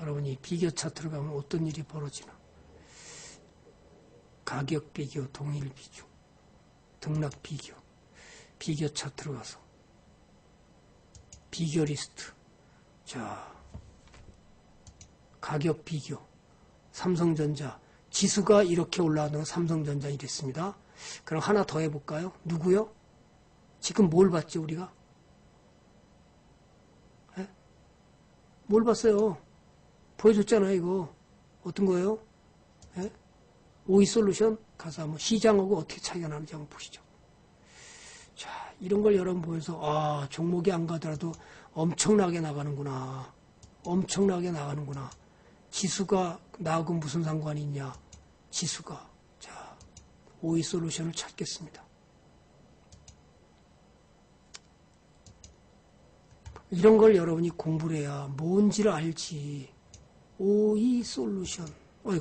여러분이 비교 차트로 가면 어떤 일이 벌어지나. 가격 비교, 동일 비중, 등락 비교, 비교 차트로 가서 비교 리스트. 자, 가격 비교, 삼성전자, 지수가 이렇게 올라오는 삼성전자 이랬습니다. 그럼 하나 더 해볼까요? 누구요? 지금 뭘 봤죠, 우리가? 에? 뭘 봤어요? 보여줬잖아요, 이거. 어떤 거예요? 에? 오이솔루션 가서 한번 시장하고 어떻게 차이가 나는지 한번 보시죠. 자, 이런 걸 여러분 보면서 아, 종목이 안 가더라도 엄청나게 나가는구나. 엄청나게 나가는구나. 지수가 나하고 무슨 상관이 있냐. 지수가. 자, 오이솔루션을 찾겠습니다. 이런 걸 여러분이 공부를 해야 뭔지를 알지. 오이솔루션. 어휴.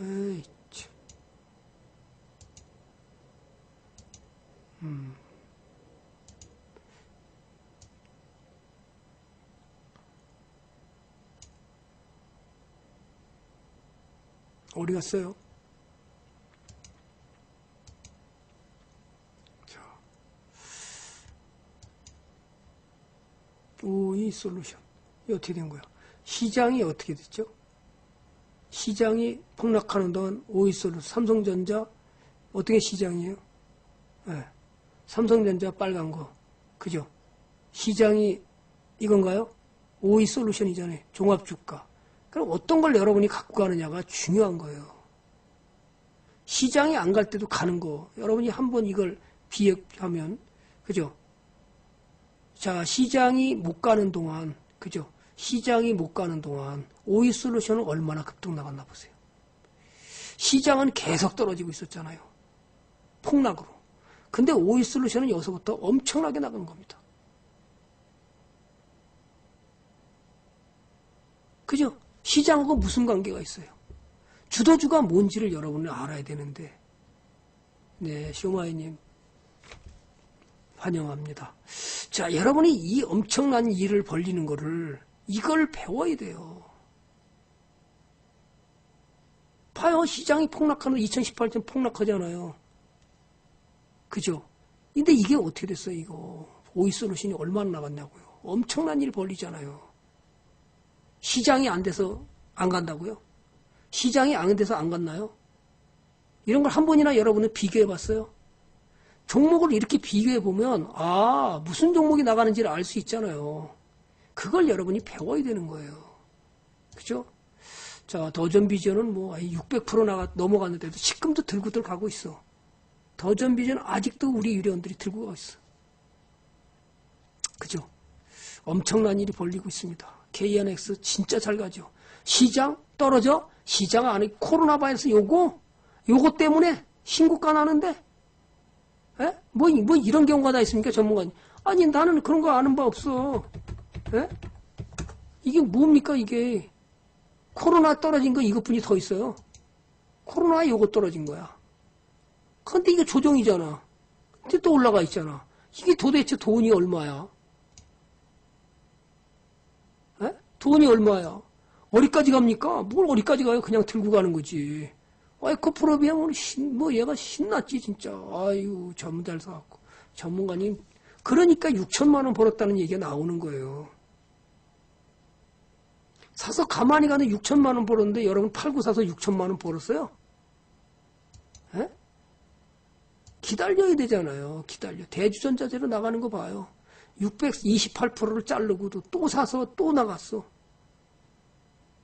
에이, 참. 어디 갔어요? 자, 오이솔루션. 이게 어떻게 된 거야? 시장이 어떻게 됐죠? 시장이 폭락하는 동안 오이솔루션, 삼성전자, 어떻게 시장이에요? 네. 삼성전자 빨간 거. 그죠? 시장이 이건가요? 오이솔루션이잖아요. 종합주가. 그럼 어떤 걸 여러분이 갖고 가느냐가 중요한 거예요. 시장이 안 갈 때도 가는 거. 여러분이 한번 이걸 비교하면, 그죠? 자, 시장이 못 가는 동안, 그죠? 시장이 못 가는 동안 오이솔루션은 얼마나 급등 나갔나 보세요. 시장은 계속 떨어지고 있었잖아요. 폭락으로. 근데 오이솔루션은 여기서부터 엄청나게 나간 겁니다. 그죠? 시장하고 무슨 관계가 있어요? 주도주가 뭔지를 여러분은 알아야 되는데. 네, 쇼마이님. 환영합니다. 자, 여러분이 이 엄청난 일을 벌리는 거를, 이걸 배워야 돼요. 봐요, 시장이 폭락하는 2018년 폭락하잖아요. 그죠? 근데 이게 어떻게 됐어요, 이거? 오이솔루션이 얼마나 나갔냐고요. 엄청난 일 벌리잖아요. 시장이 안 돼서 안 간다고요? 시장이 안 돼서 안 갔나요? 이런 걸 한 번이나 여러분은 비교해 봤어요? 종목을 이렇게 비교해 보면 아, 무슨 종목이 나가는지를 알 수 있잖아요. 그걸 여러분이 배워야 되는 거예요. 그죠? 자, 더존비전은 뭐 600% 넘어갔는데도 지금도 들고들 가고 있어. 더존비전은 아직도 우리 유료원들이 들고 가고 있어. 그죠? 엄청난 일이 벌리고 있습니다. KNX 진짜 잘 가죠. 시장 떨어져. 시장 안에 코로나 바이러스 요거 때문에 신고가 나는데 뭐 이런 경우가 다 있습니까, 전문가님? 아니, 나는 그런 거 아는 바 없어. 에? 이게 뭡니까, 이게? 코로나 떨어진 거 이것뿐이 더 있어요. 코로나 요거 떨어진 거야. 근데 이게 조정이잖아. 근데 또 올라가 있잖아. 이게 도대체 돈이 얼마야? 에? 돈이 얼마야? 어디까지 갑니까? 뭘 어디까지 가요? 그냥 들고 가는 거지. 에코프로비엠 뭐 얘가 신났지 진짜. 아유, 전문 잘 사갖고. 전문가님, 그러니까 6천만 원 벌었다는 얘기가 나오는 거예요. 사서 가만히 가는 6천만 원 벌었는데 여러분 팔고 사서 6천만 원 벌었어요? 에? 기다려야 되잖아요. 기다려. 대주전자재로 나가는 거 봐요. 628%를 자르고도 또 사서 또 나갔어.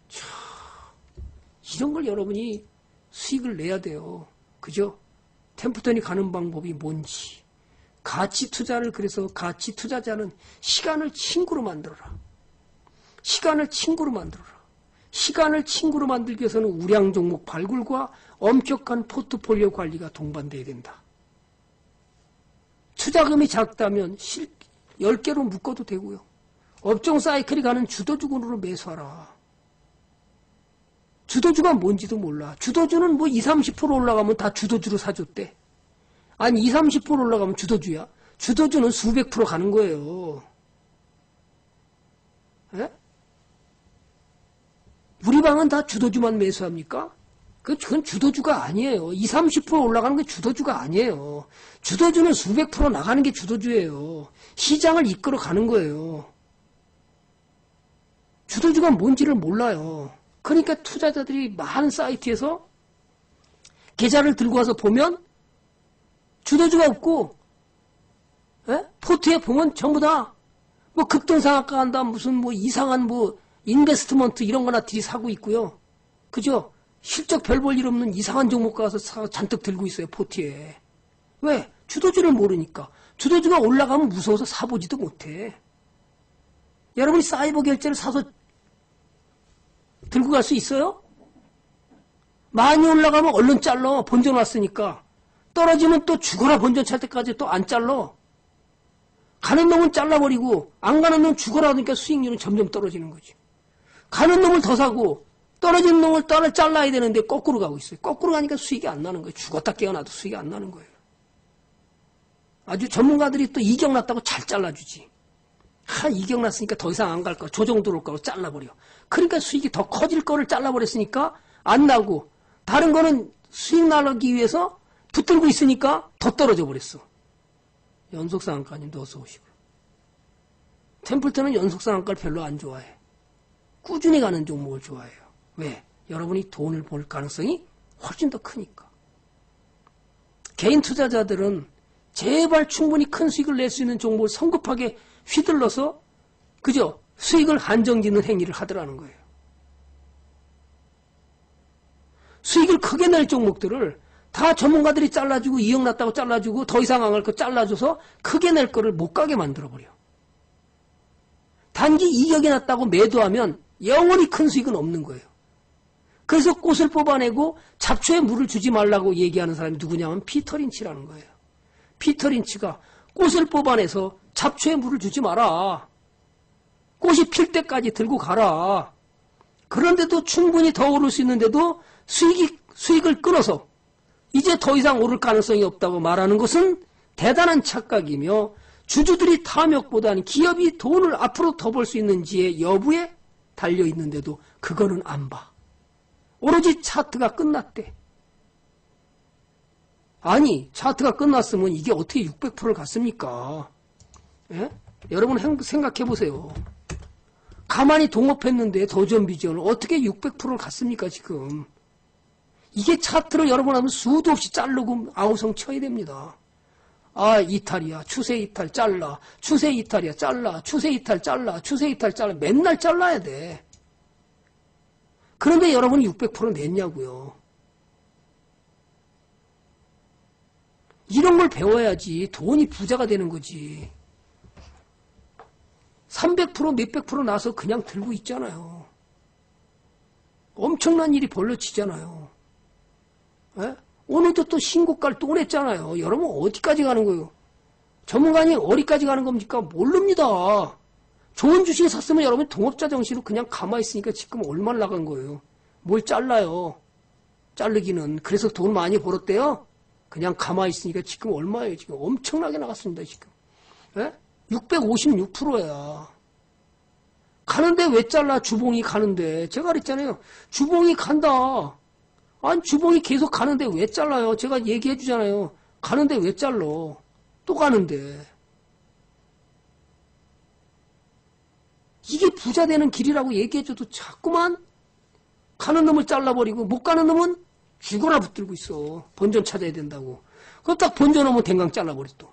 참, 이런 걸 여러분이 수익을 내야 돼요. 그죠? 템플턴이 가는 방법이 뭔지. 가치 투자를, 그래서 가치 투자자는 시간을 친구로 만들어라. 시간을 친구로 만들어라. 시간을 친구로 만들기 위해서는 우량 종목 발굴과 엄격한 포트폴리오 관리가 동반돼야 된다. 투자금이 작다면 10개로 묶어도 되고요. 업종 사이클이 가는 주도주군으로 매수하라. 주도주가 뭔지도 몰라. 주도주는 뭐 20, 30% 올라가면 다 주도주로 사줬대. 아니, 20, 30% 올라가면 주도주야. 주도주는 수백 프로 가는 거예요. 에? 우리 방은 다 주도주만 매수합니까? 그건 주도주가 아니에요. 20, 30% 올라가는 게 주도주가 아니에요. 주도주는 수백 프로 나가는 게 주도주예요. 시장을 이끌어 가는 거예요. 주도주가 뭔지를 몰라요. 그러니까 투자자들이 많은 사이트에서 계좌를 들고 와서 보면 주도주가 없고, 에? 포트에 보면 전부 다 뭐 급등상한가 한다, 무슨 뭐 이상한 뭐 인베스트먼트 이런 거나 들이 사고 있고요. 그죠? 실적 별 볼 일 없는 이상한 종목 가서 잔뜩 들고 있어요, 포트에. 왜? 주도주를 모르니까. 주도주가 올라가면 무서워서 사보지도 못해. 여러분이 사이버 결제를 사서 들고 갈 수 있어요? 많이 올라가면 얼른 잘라. 본전 왔으니까. 떨어지면 또 죽어라, 본전 찰 때까지 또 안 잘라. 가는 놈은 잘라버리고 안 가는 놈은 죽어라 하니까 수익률은 점점 떨어지는 거지. 가는 놈을 더 사고 떨어지는 놈을 따라 잘라야 되는데 거꾸로 가고 있어요. 거꾸로 가니까 수익이 안 나는 거예요. 죽었다 깨어나도 수익이 안 나는 거예요. 아주 전문가들이 또 이격 났다고 잘 잘라주지. 하, 이격 났으니까 더 이상 안 갈 거야. 조정 들어올 거라고 잘라버려. 그러니까 수익이 더 커질 거를 잘라버렸으니까 안 나고, 다른 거는 수익 나가기 위해서 붙들고 있으니까 더 떨어져 버렸어. 연속상한가님도 어서 오시고. 템플턴은 연속상한가를 별로 안 좋아해. 꾸준히 가는 종목을 좋아해요. 왜? 여러분이 돈을 벌 가능성이 훨씬 더 크니까. 개인 투자자들은 제발 충분히 큰 수익을 낼 수 있는 종목을 성급하게 휘둘러서, 그죠? 수익을 한정짓는 행위를 하더라는 거예요. 수익을 크게 낼 종목들을 다 전문가들이 잘라주고, 이용났다고 잘라주고, 더 이상 안 갈 거 잘라줘서 크게 낼 거를 못 가게 만들어버려. 단기 이격이 났다고 매도하면 영원히 큰 수익은 없는 거예요. 그래서 꽃을 뽑아내고 잡초에 물을 주지 말라고 얘기하는 사람이 누구냐 하면 피터 린치라는 거예요. 피터 린치가 꽃을 뽑아내서 잡초에 물을 주지 마라. 꽃이 필 때까지 들고 가라. 그런데도 충분히 더 오를 수 있는데도 수익을 끊어서 이제 더 이상 오를 가능성이 없다고 말하는 것은 대단한 착각이며 주주들이 탐욕보다는 기업이 돈을 앞으로 더 벌 수 있는지의 여부에 달려있는데도 그거는 안 봐. 오로지 차트가 끝났대. 아니, 차트가 끝났으면 이게 어떻게 600%를 갔습니까? 예? 여러분 생각해보세요. 가만히 동업했는데 더존비전을 어떻게 600%를 갔습니까 지금? 이게 차트를 여러분 하면 수도 없이 자르고 아우성 쳐야 됩니다. 아, 이탈이야. 추세 이탈 잘라. 추세 이탈이야. 잘라. 추세 이탈 잘라. 추세 이탈 잘라. 맨날 잘라야 돼. 그런데 여러분이 600% 냈냐고요. 이런 걸 배워야지 돈이 부자가 되는 거지. 300% 몇백 프로 나서 그냥 들고 있잖아요. 엄청난 일이 벌어지잖아요. 예? 오늘도 또 신고가를 또 냈잖아요. 여러분 어디까지 가는 거예요? 전문가님 어디까지 가는 겁니까? 모릅니다. 좋은 주식 샀으면 여러분 동업자 정신으로 그냥 가만히 있으니까 지금 얼마나 나간 거예요. 뭘 잘라요. 자르기는. 그래서 돈 많이 벌었대요. 그냥 가만히 있으니까 지금 얼마예요. 지금 엄청나게 나갔습니다. 지금. 예? 656%야. 가는데 왜 잘라? 주봉이 가는데. 제가 그랬잖아요. 주봉이 간다. 아니, 주봉이 계속 가는데 왜 잘라요? 제가 얘기해 주잖아요. 가는데 왜 잘라? 또 가는데. 이게 부자 되는 길이라고 얘기해 줘도 자꾸만 가는 놈을 잘라버리고 못 가는 놈은 죽어라 붙들고 있어. 본전 찾아야 된다고. 그럼 딱 본전 오면 댕강 잘라버려 또.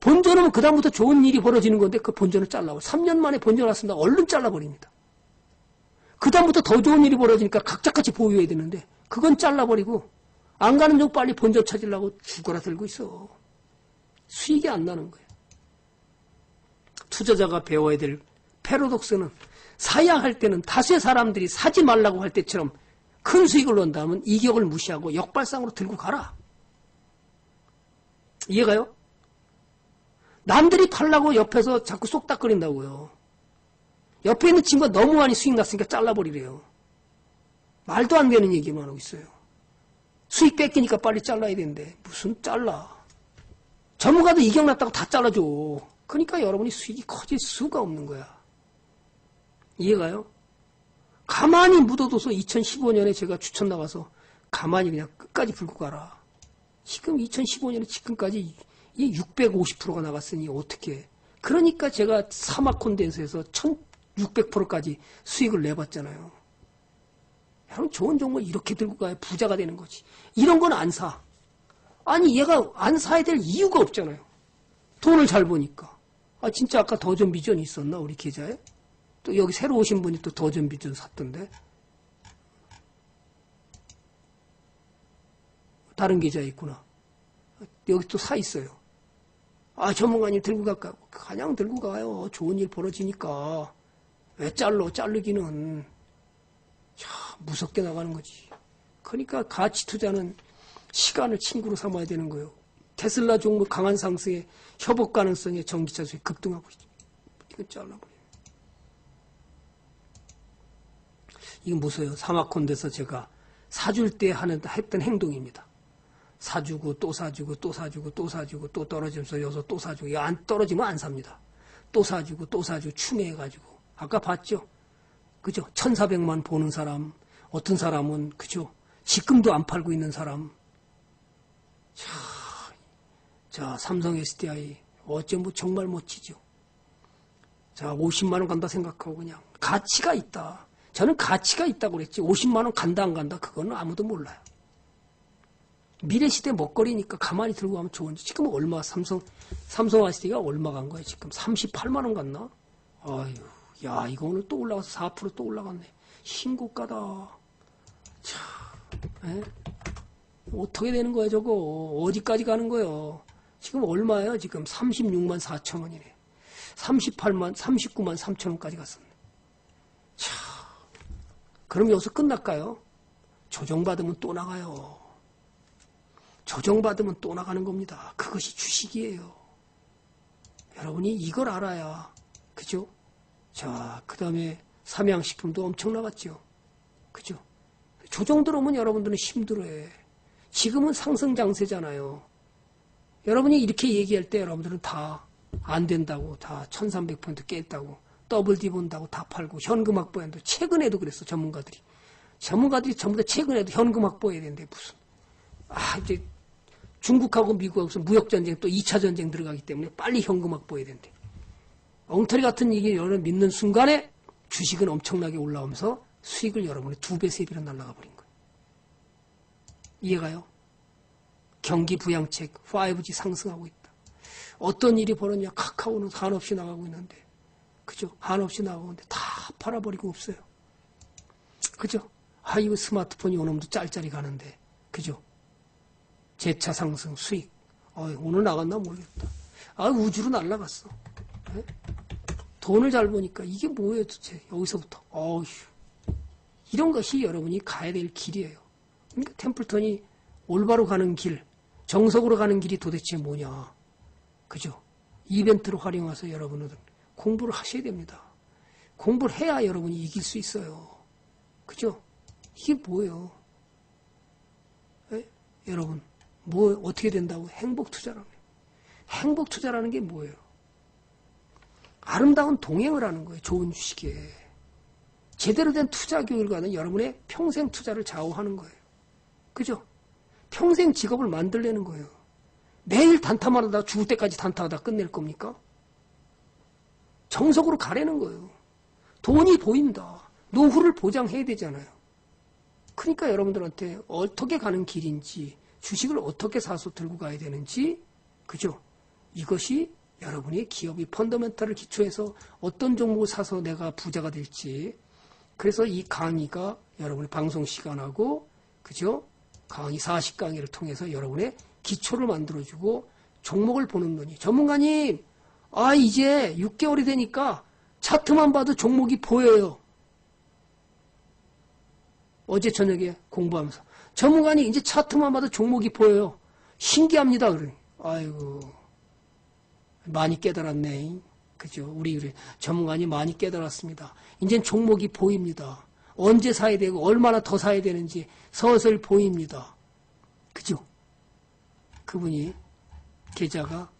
본전 오면 그다음부터 좋은 일이 벌어지는 건데 그 본전을 잘라버려. 3년 만에 본전 왔습니다. 얼른 잘라버립니다. 그다음부터 더 좋은 일이 벌어지니까 각자같이 보유해야 되는데 그건 잘라버리고 안 가는 중 빨리 본전 찾으려고 죽어라 들고 있어. 수익이 안 나는 거야. 투자자가 배워야 될 패러독스는 사야 할 때는 다수의 사람들이 사지 말라고 할 때처럼 큰 수익을 논다면 이격을 무시하고 역발상으로 들고 가라. 이해가요? 남들이 팔라고 옆에서 자꾸 쏙닥거린다고요. 옆에 있는 친구가 너무 많이 수익 났으니까 잘라버리래요. 말도 안 되는 얘기만 하고 있어요. 수익 뺏기니까 빨리 잘라야 되는데 무슨 잘라. 전문가도 이격 났다고 다 잘라줘. 그러니까 여러분이 수익이 커질 수가 없는 거야. 이해가요? 가만히 묻어둬서 2015년에 제가 추천 나가서 가만히 그냥 끝까지 불고 가라. 지금 2015년에 지금까지 650%가 나갔으니 어떻게. 그러니까 제가 사마콘덴스에서 600%까지 수익을 내봤잖아요. 여러분 좋은 정보를 이렇게 들고 가야 부자가 되는 거지. 이런 건 안 사. 아니 얘가 안 사야 될 이유가 없잖아요. 돈을 잘 보니까. 아 진짜 아까 더존비전 있었나 우리 계좌에? 또 여기 새로 오신 분이 또 더존비전 샀던데. 다른 계좌에 있구나. 여기 또 사 있어요. 아 전문가님 들고 갈까요? 그냥 들고 가요. 좋은 일 벌어지니까. 왜 잘라? 자르기는. 참 무섭게 나가는 거지. 그러니까 가치 투자는 시간을 친구로 삼아야 되는 거예요. 테슬라 종목 강한 상승에 협업 가능성에 전기차 수익 급등하고 있죠. 이거 잘라버려요. 이건 무서워요. 사마콘데서 제가 사줄 때 했던 행동입니다. 사주고 또 사주고 또 사주고 또 사주고 또 떨어지면서 여기서 또 사주고 안 떨어지면 안 삽니다. 또 사주고 또 사주고 추매해가지고 아까 봤죠? 그죠? 1,400만 보는 사람 어떤 사람은 그죠? 지금도 안 팔고 있는 사람 자 삼성 SDI 어째 뭐 정말 멋지죠? 자 50만원 간다 생각하고 그냥 가치가 있다. 저는 가치가 있다고 그랬지 50만원 간다 안 간다 그거는 아무도 몰라요. 미래시대 먹거리니까 가만히 들고 가면 좋은데 지금 얼마 삼성 SDI가 얼마 간 거야 지금 38만원 갔나? 아유 야 이거 오늘 또 올라가서 4% 또 올라갔네. 신고가다. 참 어떻게 되는 거야 저거. 어디까지 가는 거예요. 지금 얼마예요 지금 36만 4천원이네 39만 3천원까지 갔었네. 참 그럼 여기서 끝날까요? 조정받으면 또 나가요. 조정받으면 또 나가는 겁니다. 그것이 주식이에요. 여러분이 이걸 알아야 그죠? 자, 그 다음에 삼양식품도 엄청 나갔죠. 그죠? 조정 들어오면 여러분들은 힘들어해. 지금은 상승 장세잖아요. 여러분이 이렇게 얘기할 때 여러분들은 다 안 된다고, 다 1300포인트 깼다고, 더블 D 본다고 다 팔고, 현금 확보해도 최근에도 그랬어, 전문가들이. 전문가들이 전부 다 최근에도 현금 확보해야 되는데 무슨. 이제 중국하고 미국하고 무역전쟁 또 2차 전쟁 들어가기 때문에 빨리 현금 확보해야 된대. 엉터리 같은 얘기를 여러분 믿는 순간에 주식은 엄청나게 올라오면서 수익을 여러분의 2배, 3배로 날아가 버린 거예요. 이해가요? 경기 부양책, 5G 상승하고 있다. 어떤 일이 벌었냐? 카카오는 한없이 나가고 있는데. 그죠? 한없이 나가고 있는데 다 팔아버리고 없어요. 그죠? 이거 스마트폰이 요놈도 짤짤이 가는데. 그죠? 재차 상승, 수익. 오늘 나갔나 모르겠다. 우주로 날아갔어. 네? 돈을 잘 보니까 이게 뭐예요 도대체. 여기서부터 이런 것이 여러분이 가야 될 길이에요. 그러니까 템플턴이 올바로 가는 길, 정석으로 가는 길이 도대체 뭐냐. 그죠? 이벤트로 활용해서 여러분은 공부를 하셔야 됩니다. 공부를 해야 여러분이 이길 수 있어요. 그죠? 이게 뭐예요? 네? 여러분, 어떻게 된다고? 행복 투자라는 게 뭐예요? 아름다운 동행을 하는 거예요. 좋은 주식에. 제대로 된 투자 교육과는 여러분의 평생 투자를 좌우하는 거예요. 그죠? 평생 직업을 만들려는 거예요. 매일 단타만 하다가 죽을 때까지 단타하다 끝낼 겁니까? 정석으로 가려는 거예요. 돈이 보인다. 노후를 보장해야 되잖아요. 그러니까 여러분들한테 어떻게 가는 길인지, 주식을 어떻게 사서 들고 가야 되는지, 그죠? 이것이 여러분이 기업이 펀더멘탈을 기초해서 어떤 종목을 사서 내가 부자가 될지. 그래서 이 강의가 여러분의 방송 시간하고, 그죠? 강의 40강의를 통해서 여러분의 기초를 만들어주고 종목을 보는 눈이. 전문가님, 이제 6개월이 되니까 차트만 봐도 종목이 보여요. 어제 저녁에 공부하면서. 전문가님, 이제 차트만 봐도 종목이 보여요. 신기합니다. 그러니. 많이 깨달았네. 그죠? 우리 전문가님 많이 깨달았습니다. 이젠 종목이 보입니다. 언제 사야 되고 얼마나 더 사야 되는지 서서히 보입니다. 그죠? 그분이 계좌가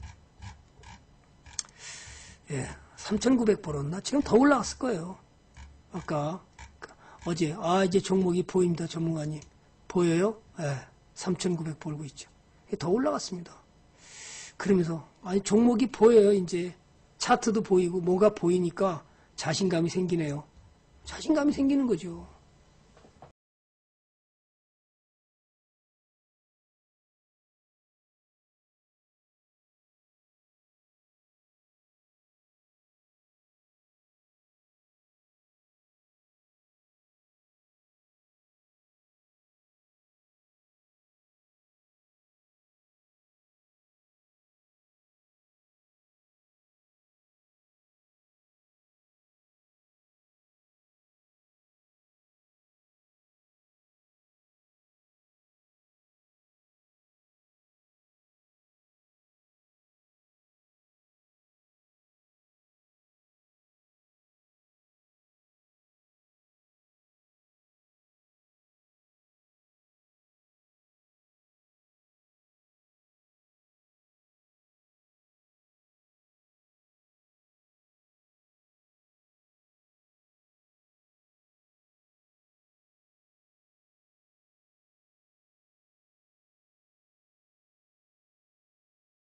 3,900 벌었나? 지금 더 올라갔을 거예요. 아까 어제 이제 종목이 보입니다. 전문가님. 보여요? 3,900 벌고 있죠. 더 올라갔습니다. 그러면서 종목이 보여요. 이제 차트도 보이고 뭐가 보이니까 자신감이 생기네요. 자신감이 생기는 거죠.